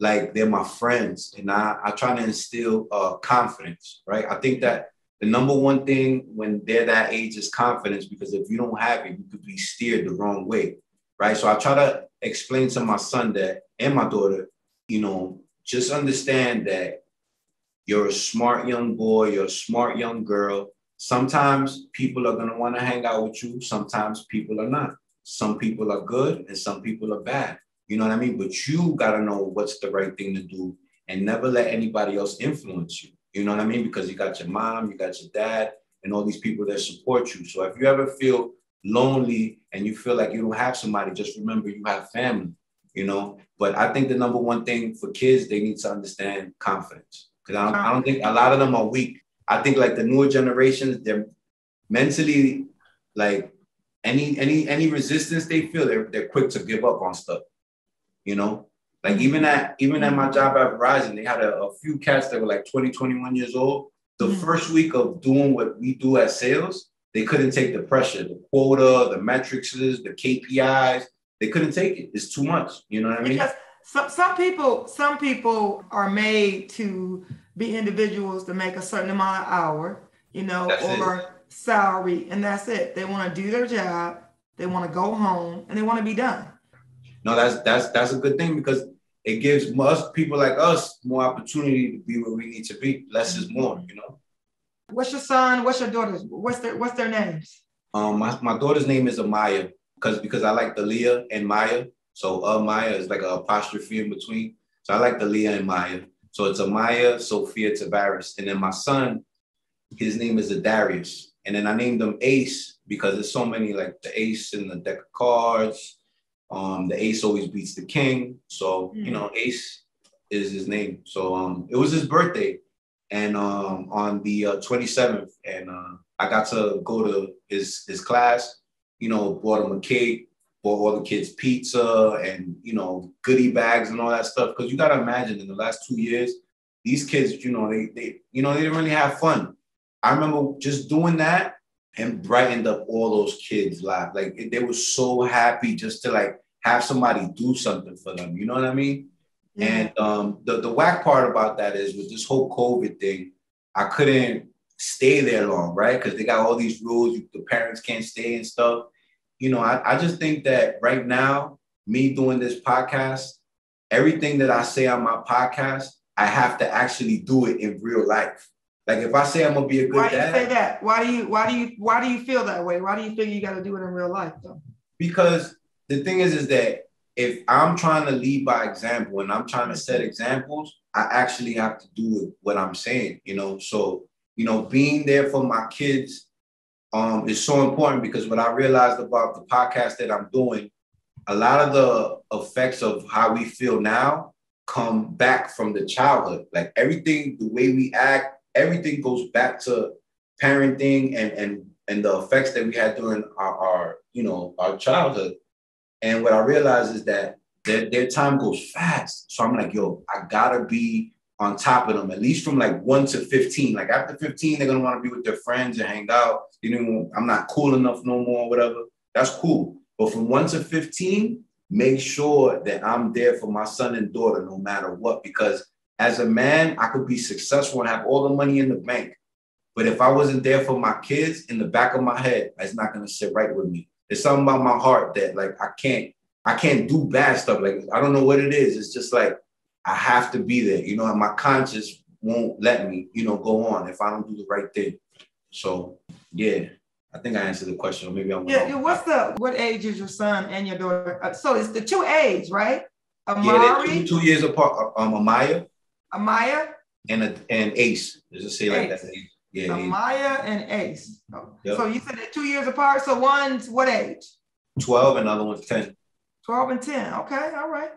like they're my friends. And I, I try to instill uh, confidence, right? I think that the number one thing when they're that age is confidence, because if you don't have it, you could be steered the wrong way, right? So I try to explain to my son that, and my daughter, you know, just understand that you're a smart young boy, you're a smart young girl. Sometimes people are gonna wanna hang out with you. Sometimes people are not. Some people are good and some people are bad. You know what I mean? But you gotta know what's the right thing to do and never let anybody else influence you. You know what I mean? Because you got your mom, you got your dad, and all these people that support you. So if you ever feel lonely and you feel like you don't have somebody, just remember you have family, you know? But I think the number one thing for kids, they need to understand confidence. Because I don't, I don't think a lot of them are weak. I think like the newer generations, they're mentally like any any any resistance they feel, they're they're quick to give up on stuff. You know, like even at even at my job at Verizon, they had a, a few cats that were like twenty, twenty-one years old. The mm-hmm. first week of doing what we do as sales, they couldn't take the pressure, the quota, the metrics, the K P Is. They couldn't take it. It's too much. You know what I mean? Because Some some people some people are made to be individuals to make a certain amount of hour, you know, that's or it. salary, and that's it. They want to do their job, they want to go home, and they want to be done. No, that's that's that's a good thing because it gives most people like us more opportunity to be where we need to be. Less mm-hmm. is more, you know. What's your son? What's your daughter's? What's their what's their names? Um, my, my daughter's name is Amaya because because I like the Leah and Maya. So Amaya is like an apostrophe in between. So I like the Leah and Maya. So it's Amaya, Sophia, Tavares. And then my son, his name is Adarius. And then I named him Ace because there's so many, like the ace in the deck of cards. Um, the ace always beats the king. So, you know, Ace is his name. So um, it was his birthday and um, on the uh, twenty-seventh. And uh, I got to go to his, his class, you know, bought him a cake. Bought all the kids pizza and, you know, goodie bags and all that stuff. Because you got to imagine in the last two years, these kids, you know, they, they, you know, they didn't really have fun. I remember just doing that and brightened up all those kids' lives. Like, they were so happy just to, like, have somebody do something for them. You know what I mean? Yeah. And um, the, the whack part about that is with this whole COVID thing, I couldn't stay there long, right? Because they got all these rules. The parents can't stay and stuff. You know, I, I just think that right now, me doing this podcast, everything that I say on my podcast, I have to actually do it in real life. Like if I say I'm gonna be a good why dad. Why do you say that? Why do you why do you why do you feel that way? Why do you feel you gotta do it in real life though? Because the thing is, is that if I'm trying to lead by example and I'm trying to set examples, I actually have to do what I'm saying, you know. So, you know, being there for my kids. Um, it's so important because what I realized about the podcast that I'm doing, a lot of the effects of how we feel now come back from the childhood. Like everything, the way we act, everything goes back to parenting and and and the effects that we had during our, our you know, our childhood. And what I realized is that their, their time goes fast. So I'm like, yo, I gotta be on top of them, at least from like one to fifteen. Like after fifteen, they're gonna wanna be with their friends and hang out. You know, I'm not cool enough no more, whatever. That's cool. But from one to fifteen, make sure that I'm there for my son and daughter no matter what. Because as a man, I could be successful and have all the money in the bank. But if I wasn't there for my kids, in the back of my head, it's not gonna sit right with me. There's something about my heart that like, I can't, I can't do bad stuff. Like, I don't know what it is. It's just like, I have to be there, you know, and my conscience won't let me, you know, go on if I don't do the right thing. So yeah, I think I answered the question. Or maybe I went. Yeah, yeah. What's the, what age is your son and your daughter? So it's the two age, right? Amari? Yeah, two, two years apart. Um, Amaya. Amaya. And, a, and Ace. Let's just say Ace. Like that. Yeah, Amaya and Ace. Oh. Yep. So you said they're two years apart. So one's what age? twelve and the other one's ten. twelve and ten. Okay. All right.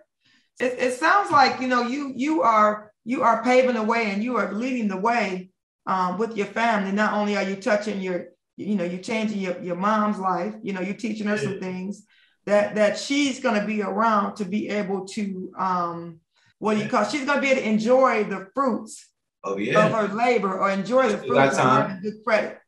It, it sounds like, you know, you you are you are paving the way and you are leading the way um, with your family. Not only are you touching your, you know, you're changing your, your mom's life, you know, you're teaching her some things that that she's going to be around to be able to, um, what do you call it? She's going to be able to enjoy the fruits oh, yeah. of her labor or enjoy the fruits of her good credit,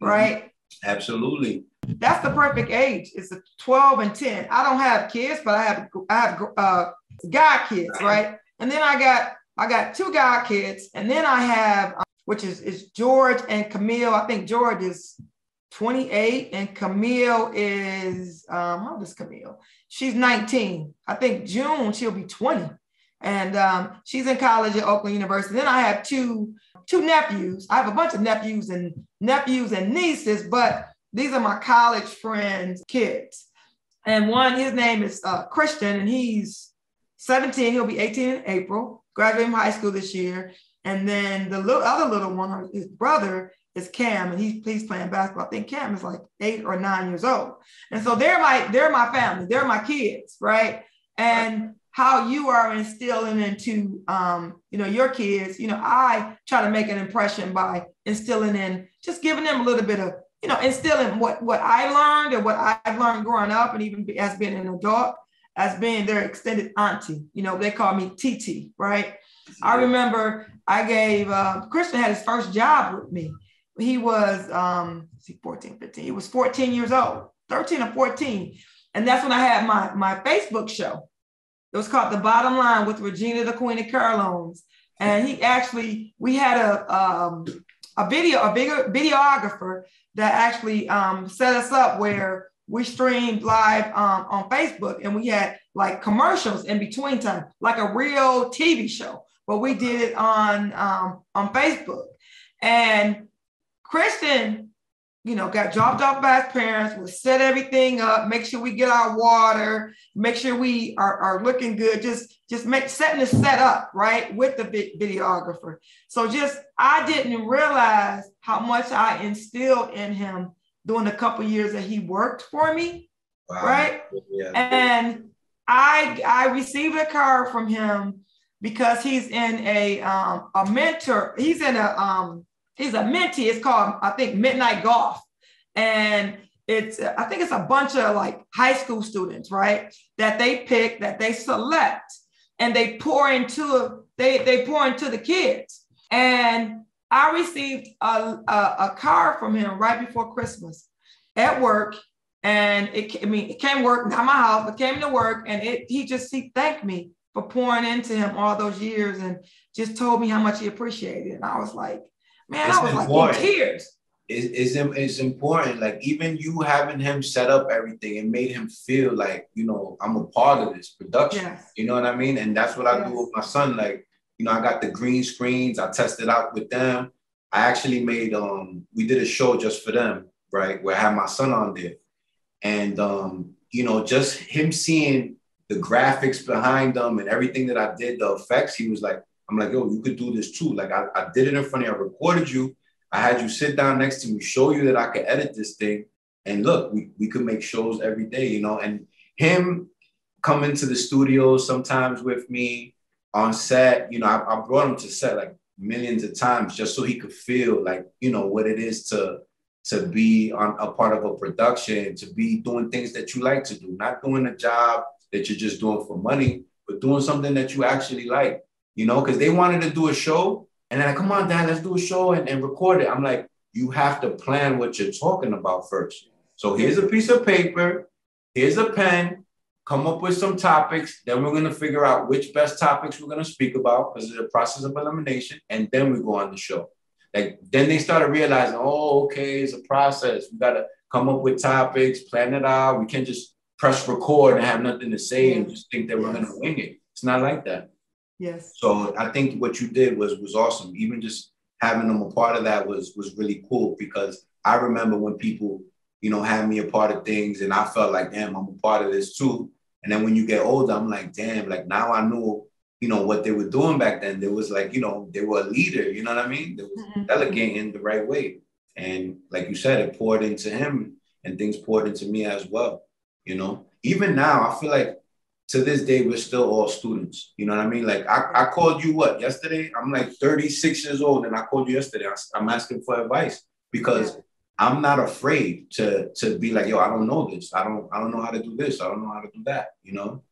right? Mm-hmm. Absolutely. That's the perfect age. It's a twelve and ten. I don't have kids, but I have I have uh, guy kids, right? And then I got I got two guy kids, and then I have um, which is is George and Camille. I think George is twenty-eight, and Camille is um, how old is Camille? She's nineteen. I think June she'll be twenty, and um, she's in college at Oakland University. Then I have two two nephews. I have a bunch of nephews and nephews and nieces, but these are my college friends' kids. And one, his name is uh, Christian, and he's seventeen. He'll be eighteen in April, graduating from high school this year. And then the little, other little one, his brother, is Cam, and he's, he's playing basketball. I think Cam is like eight or nine years old. And so they're my, they're my family. They're my kids, right? And how you are instilling into, um, you know, your kids, you know, I try to make an impression by instilling in, just giving them a little bit of, you know, instilling what, what I learned and what I've learned growing up and even as being an adult, as being their extended auntie. You know, they call me T T, right? Yeah. I remember I gave, uh, Christian had his first job with me. He was, um, fourteen, fifteen. He was fourteen years old, thirteen or fourteen. And that's when I had my, my Facebook show. It was called The Bottom Line with Regina, the Queen of Carolones. And he actually, we had a, um, a video, a bigger videographer that actually um, set us up where we streamed live um, on Facebook and we had like commercials in between time, like a real T V show, but we did it on, um, on Facebook. And Kristen, you know, got dropped off by his parents, we'll set everything up, make sure we get our water, make sure we are, are looking good, just, just make, setting the set up, right, with the videographer. So just, I didn't realize how much I instilled in him during the couple years that he worked for me, wow. right? Yeah. And I, I received a card from him because he's in a, um, a mentor, he's in a, um, he's a mentee. It's called, I think, Midnight Golf. And it's, I think it's a bunch of like high school students, right? That they pick, that they select, and they pour into, they, they pour into the kids. And I received a, a, a card from him right before Christmas at work. And it, I mean, it came to work, not my house, but came to work. And it, he just, he thanked me for pouring into him all those years and just told me how much he appreciated it. And I was like, man, it's I was important. Like in tears. It's, it's, it's important. Like even you having him set up everything, it made him feel like, you know, I'm a part of this production. Yes. You know what I mean? And that's what I yes. do with my son. Like, you know, I got the green screens. I tested out with them. I actually made, um, we did a show just for them, right? Where I had my son on there. And, um, you know, just him seeing the graphics behind them and everything that I did, the effects, he was like, I'm like, yo, you could do this too. Like I, I did it in front of you. I recorded you. I had you sit down next to me, show you that I could edit this thing. And look, we, we could make shows every day, you know, and him coming to the studio sometimes with me on set, you know, I, I brought him to set like millions of times just so he could feel like, you know, what it is to to be on a part of a production, to be doing things that you like to do, not doing a job that you're just doing for money, but doing something that you actually like, you know, because they wanted to do a show. And then I come on, Dad, let's do a show and, and record it. I'm like, you have to plan what you're talking about first. So here's a piece of paper. Here's a pen. Come up with some topics. Then we're going to figure out which best topics we're going to speak about because it's a process of elimination. And then we go on the show. Like, then they started realizing, oh, okay, it's a process. We got to come up with topics, plan it out. We can't just press record and have nothing to say and just think that we're yes. going to wing it. It's not like that. Yes. So I think what you did was was awesome. Even just having them a part of that was was really cool, because I remember when people, you know, had me a part of things and I felt like, damn, I'm a part of this too. And then when you get older, I'm like, damn, like now I know, you know, what they were doing back then. There was like, you know, they were a leader, you know what I mean? They was mm-hmm. delegating the right way. And like you said, it poured into him and things poured into me as well. You know, even now, I feel like to this day, we're still all students. You know what I mean? Like I, I called you what yesterday? I'm like thirty-six years old and I called you yesterday. I, I'm asking for advice because yeah. I'm not afraid to, to be like, yo, I don't know this. I don't, I don't know how to do this. I don't know how to do that, you know?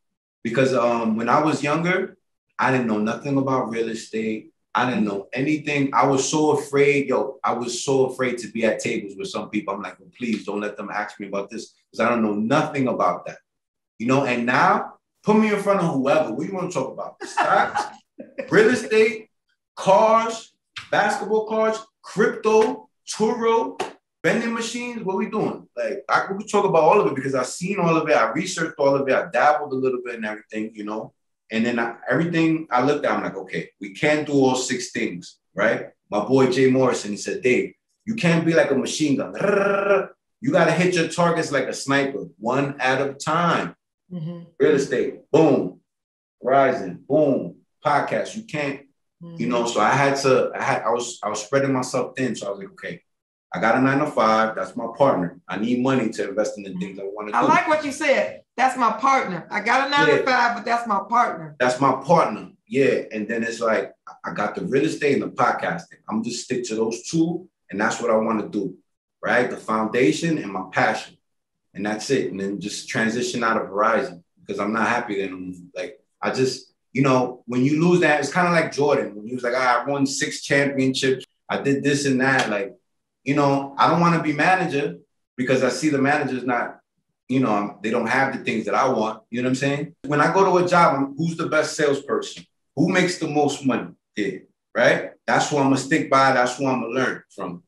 Because um, when I was younger, I didn't know nothing about real estate. I didn't know anything. I was so afraid, yo, I was so afraid to be at tables with some people. I'm like, well, please don't let them ask me about this because I don't know nothing about that. You know, and now put me in front of whoever. What do you want to talk about? Stocks, real estate, cars, basketball cards, crypto, Turo, vending machines. What we doing? Like, I could talk about all of it because I've seen all of it. I researched all of it. I dabbled a little bit in everything, you know. And then I, everything I looked at, I'm like, okay, we can't do all six things, right? My boy, Jay Morrison, he said, Dave, you can't be like a machine gun. You got to hit your targets like a sniper, one at a time. Mm-hmm. Real estate, boom. Verizon, boom. Podcast, you can't, mm-hmm. you know, so I had to, I had, I was, I was spreading myself thin. So I was like, okay, I got a nine to five. That's my partner. I need money to invest in the things I want to do. I like what you said. That's my partner. I got a nine yeah. to five, but that's my partner. That's my partner. Yeah. And then it's like, I got the real estate and the podcasting. I'm just stick to those two. And that's what I want to do. Right. The foundation and my passion. And that's it. And then just transition out of Verizon because I'm not happy there. Like, I just, you know, when you lose that, it's kind of like Jordan. When he was like, I won six championships. I did this and that. Like, you know, I don't want to be manager because I see the manager's not, you know, they don't have the things that I want. You know what I'm saying? When I go to a job, I'm, who's the best salesperson? Who makes the most money? Yeah, right? That's who I'm going to stick by. That's who I'm going to learn from,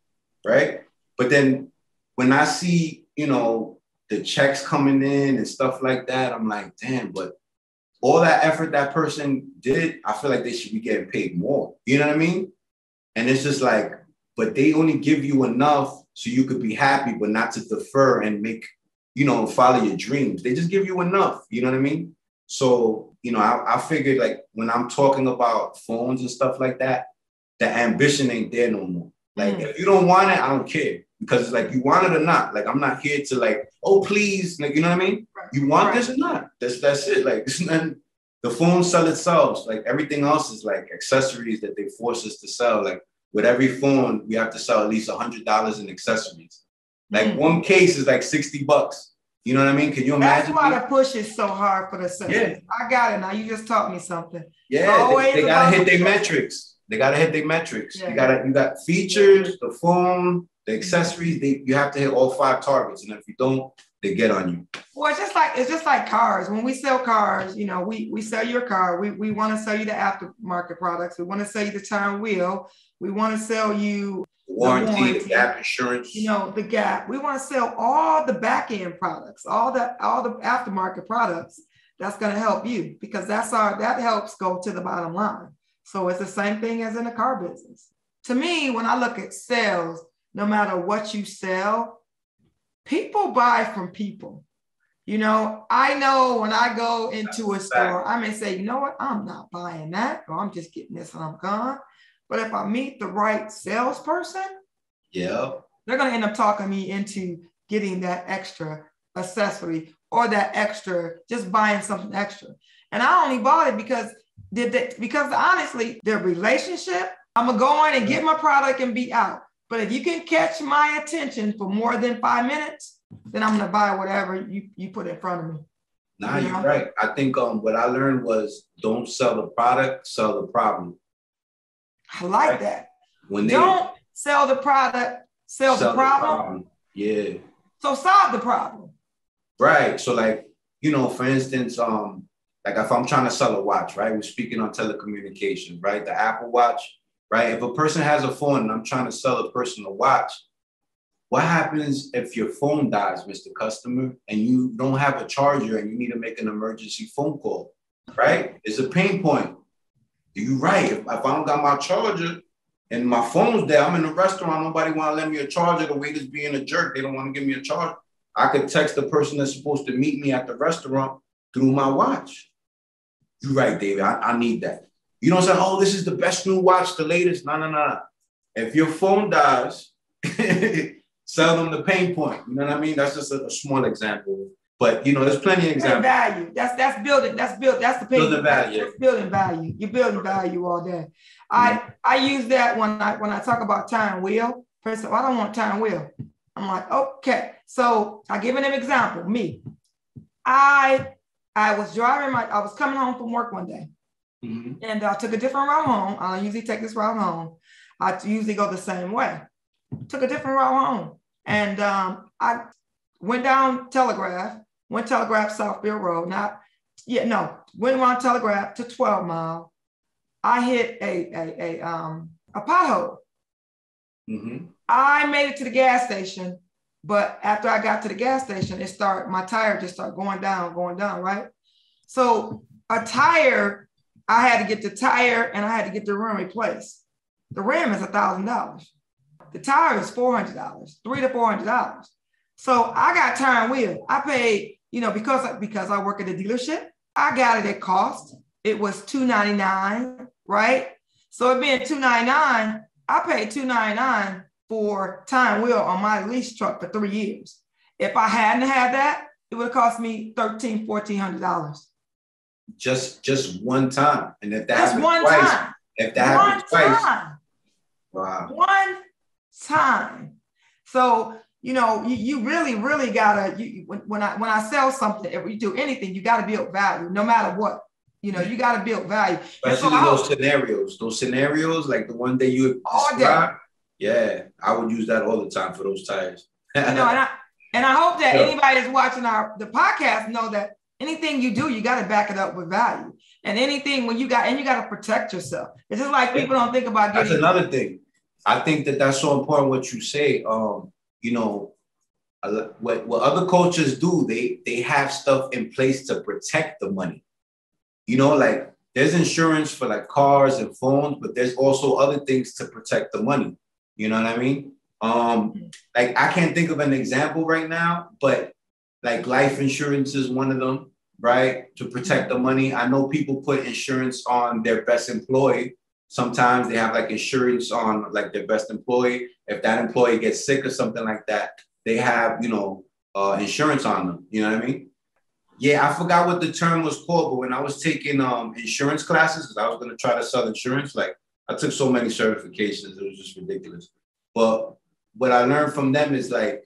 right? But then when I see, you know, the checks coming in and stuff like that, I'm like, damn, but all that effort that person did, I feel like they should be getting paid more. You know what I mean? And it's just like, but they only give you enough so you could be happy, but not to defer and make, you know, follow your dreams. They just give you enough. You know what I mean? So, you know, I, I figured like when I'm talking about phones and stuff like that, the ambition ain't there no more. Like, mm. if you don't want it, I don't care. Because it's like, you want it or not. Like, I'm not here to like, oh, please. Like, you know what I mean? Right. You want right. this or not? That's, that's it. Like, it's not, the phones sell itself. Like, everything else is like accessories that they force us to sell. Like, with every phone, we have to sell at least one hundred dollars in accessories. Like mm-hmm. one case is like sixty bucks. You know what I mean? Can you imagine? That's why the push is so hard for the service. Yeah. I got it now. You just taught me something. Yeah, they, they gotta hit their metrics. They gotta hit their metrics. Yeah. You gotta, you got features, the phone, the accessories. They, you have to hit all five targets, and if you don't, they get on you. Well, it's just like it's just like cars. When we sell cars, you know, we we sell your car. We we want to sell you the aftermarket products. We want to sell you the tire and wheel. We want to sell you. Warranty, the warranty, the gap insurance. You know, the gap. We want to sell all the back end products, all the all the aftermarket products that's going to help you because that's our that helps go to the bottom line. So it's the same thing as in the car business. To me, when I look at sales, no matter what you sell, people buy from people. You know, I know when I go into that's a store, fact. I may say, you know what, I'm not buying that, or I'm just getting this and I'm gone. But if I meet the right salesperson, yeah, they're going to end up talking me into getting that extra accessory or that extra, just buying something extra. And I only bought it because did they, because honestly, their relationship, I'm going to go in and get my product and be out. But if you can catch my attention for more than five minutes, then I'm going to buy whatever you, you put in front of me. Nah, you know? You're right. I think um, what I learned was don't sell the product, sell the problem. I like right? that. When they don't sell the product, sell, sell the, problem. the problem. Yeah. So solve the problem. Right. So like, you know, for instance, um, like if I'm trying to sell a watch, right? We're speaking on telecommunications, right? The Apple Watch. Right? If a person has a phone and I'm trying to sell a person a watch, what happens if your phone dies, Mister Customer, and you don't have a charger and you need to make an emergency phone call, right? It's a pain point. You're right. If, if I don't got my charger and my phone's there, I'm in a restaurant, nobody want to lend me a charger. The waiter's being a jerk. They don't want to give me a charger. I could text the person that's supposed to meet me at the restaurant through my watch. You're right, David. I, I need that. You don't say, oh, this is the best new watch, the latest. No, no, no. If your phone dies, sell them the pain point. You know what I mean? That's just a, a small example. But, you know, there's plenty of examples. Value. That's, that's building. That's build. That's the pain. Building value. That's building value. You're building value all day. I, I use that when I, when I talk about time wheel. First of all, I don't want time wheel. I'm like, okay. So I give an example. Me. I, I was driving my, I was coming home from work one day. Mm-hmm. And I took a different route home. I usually take this route home. I usually go the same way. Took a different route home. And um, I went down Telegraph, went Telegraph Southfield Road. Not, yeah, no, went around Telegraph to twelve mile. I hit a, a, a, um, a pothole. Mm-hmm. I made it to the gas station. But after I got to the gas station, it started, my tire just started going down, going down, right? So a tire... I had to get the tire and I had to get the rim replaced. The rim is one thousand dollars. The tire is four hundred dollars, three to four hundred dollars. So I got tire and wheel. I paid, you know, because, because I work at the dealership, I got it at cost. It was two ninety-nine, right? So it being two ninety-nine, I paid two ninety-nine for tire and wheel on my lease truck for three years. If I hadn't had that, it would have cost me thirteen hundred dollars, fourteen hundred dollars. Just just one time. And if that happens twice, if that happens twice. Wow. One time. So, you know, you, you really, really gotta, you, when, when I when I sell something, if you do anything, you gotta build value, no matter what. You know, you gotta build value. Especially so those would, scenarios, those scenarios, like the one that you described. Yeah, I would use that all the time for those tires. You know, and I and I hope that yeah. anybody that's watching our the podcast know that. Anything you do, you got to back it up with value. And anything when you got, and you got to protect yourself. It's just like people don't think about getting. That's another thing. I think that that's so important what you say. Um, you know, what, what other coaches do, they, they have stuff in place to protect the money. You know, like there's insurance for like cars and phones, but there's also other things to protect the money. You know what I mean? Um, like I can't think of an example right now, but like life insurance is one of them, right? To protect the money. I know people put insurance on their best employee. Sometimes they have like insurance on like their best employee. If that employee gets sick or something like that, they have, you know, uh, insurance on them. You know what I mean? Yeah, I forgot what the term was called, but when I was taking um, insurance classes, because I was going to try to sell insurance, like I took so many certifications, it was just ridiculous. But what I learned from them is like,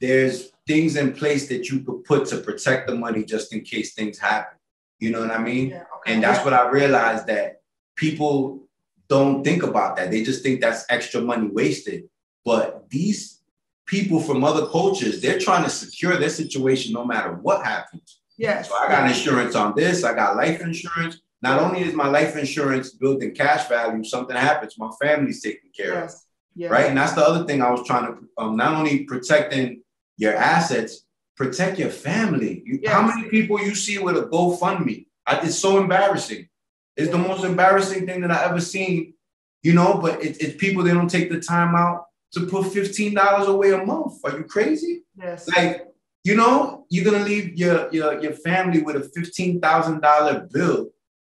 there's things in place that you could put to protect the money just in case things happen. You know what I mean? Yeah, okay. And that's what I realized, that people don't think about that. They just think that's extra money wasted. But these people from other cultures, they're trying to secure their situation no matter what happens. Yes. So I got insurance on this. I got life insurance. Not only is my life insurance building cash value, something happens, my family's taken care yes. of. Yes. Right? And that's the other thing I was trying to, um, not only protecting your assets, protect your family. You, yes. How many people you see with a GoFundMe? I, it's so embarrassing. It's the most embarrassing thing that I ever seen, you know, but it, it's people, they don't take the time out to put fifteen dollars away a month. Are you crazy? Yes. Like, you know, you're going to leave your, your, your family with a fifteen thousand dollars bill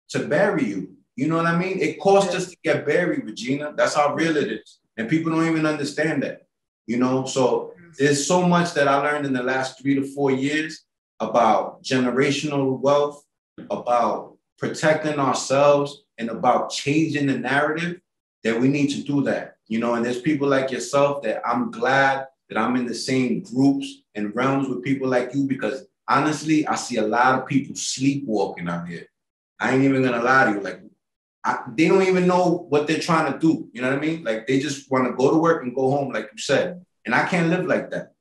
to bury you. You know what I mean? It costs yes. us to get buried, Regina. That's how real it is. And people don't even understand that, you know, so... There's so much that I learned in the last three to four years about generational wealth, about protecting ourselves, and about changing the narrative, that we need to do that. you know, and there's people like yourself that I'm glad that I'm in the same groups and realms with people like you, because honestly, I see a lot of people sleepwalking out here. I ain't even gonna lie to you. Like, I, they don't even know what they're trying to do. You know what I mean? Like, they just want to go to work and go home, like you said. And I can't live like that.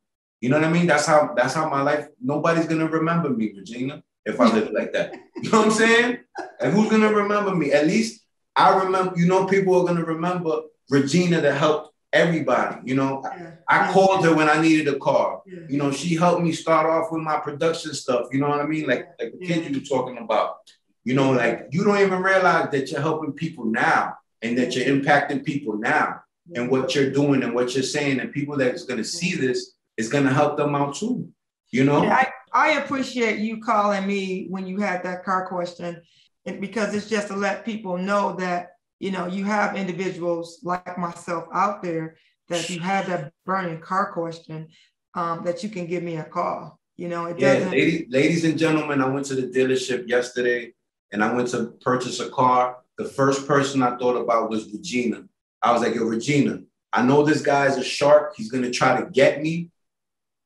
You know what I mean? That's how, that's how my life, nobody's gonna remember me, Regina, if I live like that. You know what I'm saying? And who's gonna remember me? At least I remember, you know, people are gonna remember Regina that helped everybody. You know, yeah. I, I called her when I needed a car. Yeah. You know, she helped me start off with my production stuff. You know what I mean? Like, like the kid you were talking about. You know, like, you don't even realize that you're helping people now and that you're impacting people now and what you're doing and what you're saying, and people that's going to see this is going to help them out too, you know? Yeah, I, I appreciate you calling me when you had that car question, because it's just to let people know that, you know, you have individuals like myself out there that you have that burning car question, um, that you can give me a call, you know? It doesn't... Yeah, ladies, ladies and gentlemen, I went to the dealership yesterday and I went to purchase a car. The first person I thought about was Regina. I was like, yo, Regina, I know this guy's a shark. He's going to try to get me.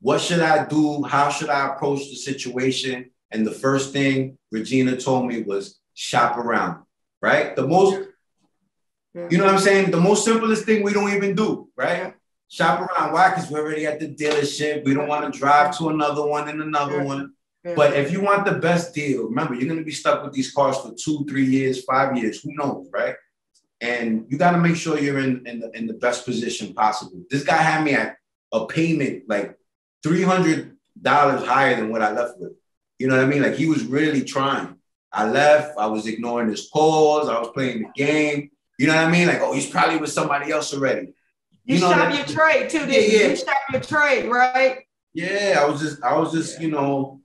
What should I do? How should I approach the situation? And the first thing Regina told me was shop around, right? The most, yeah. you know what I'm saying? The most simplest thing we don't even do, right? Shop around. Why? Because we're already at the dealership. We don't want to drive to another one and another yeah. one. Yeah. But if you want the best deal, remember, you're going to be stuck with these cars for two, three years, five years, who knows, right? And you got to make sure you're in, in, the, in the best position possible. This guy had me at a payment like three hundred dollars higher than what I left with. You know what I mean? Like, he was really trying. I left. I was ignoring his calls. I was playing the game. You know what I mean? Like, oh, he's probably with somebody else already. You, you know, shop your trade too, did yeah, yeah. you? shop your trade, right? Yeah, I was just, I was just, yeah. you know,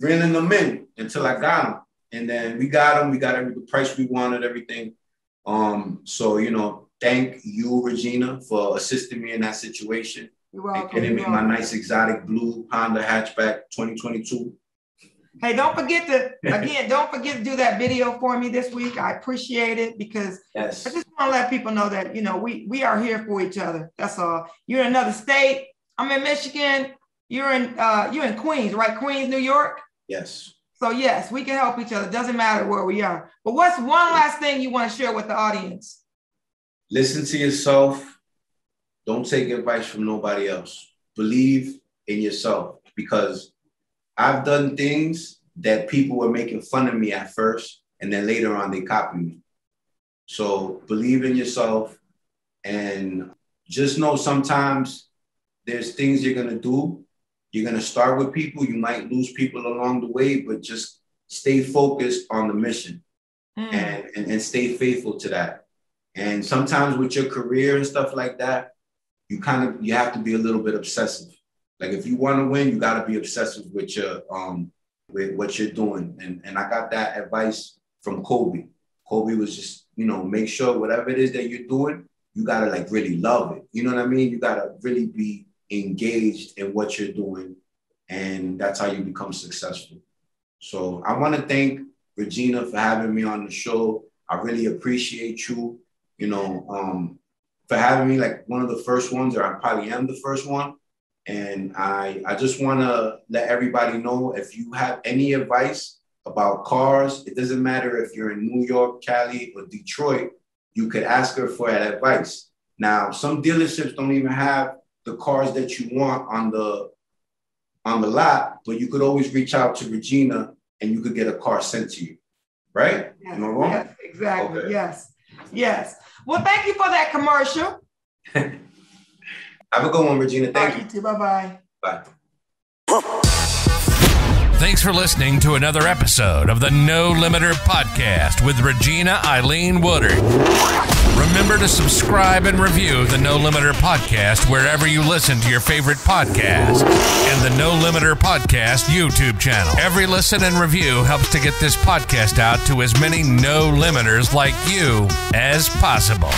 reeling them in until I got them. And then we got them. We got every, the price we wanted, everything. Um, so, you know, thank you, Regina, for assisting me in that situation. You're welcome. And getting me my nice exotic blue Honda hatchback twenty twenty-two. Hey, don't forget to, again, don't forget to do that video for me this week. I appreciate it, because yes. I just want to let people know that, you know, we, we are here for each other. That's all. You're in another state. I'm in Michigan. You're in, uh, you're in Queens, right? Queens, New York. Yes. So yes, we can help each other. Doesn't matter where we are. But what's one last thing you want to share with the audience? Listen to yourself. Don't take advice from nobody else. Believe in yourself, because I've done things that people were making fun of me at first, and then later on they copied me. So believe in yourself, and just know sometimes there's things you're going to do. You're going to start with people. You might lose people along the way, but just stay focused on the mission mm. and, and, and stay faithful to that. And sometimes with your career and stuff like that, you kind of, you have to be a little bit obsessive. Like, if you want to win, you got to be obsessive with your, um, with what you're doing. And, and I got that advice from Kobe. Kobe was just, you know, make sure whatever it is that you're doing, you got to like really love it. You know what I mean? You got to really be engaged in what you're doing, and that's how you become successful. So I want to thank Regina for having me on the show. I really appreciate you, you know, um, for having me, like one of the first ones, or I probably am the first one. And I, I just want to let everybody know, if you have any advice about cars, it doesn't matter if you're in New York, Cali, or Detroit, you could ask her for that advice. Now, some dealerships don't even have the cars that you want on the on the lot, but you could always reach out to Regina and you could get a car sent to you, right? Yes, am I wrong? Yes, exactly. Okay. Yes, yes. Well, thank you for that commercial. Have a good one, Regina. Thank All you. Too. Bye-bye. Bye. Thanks for listening to another episode of the No Limiter Podcast with Regina Eileen Woodard. Remember to subscribe and review the No Limiter Podcast wherever you listen to your favorite podcast, and the No Limiter Podcast YouTube channel. Every listen and review helps to get this podcast out to as many No Limiters like you as possible.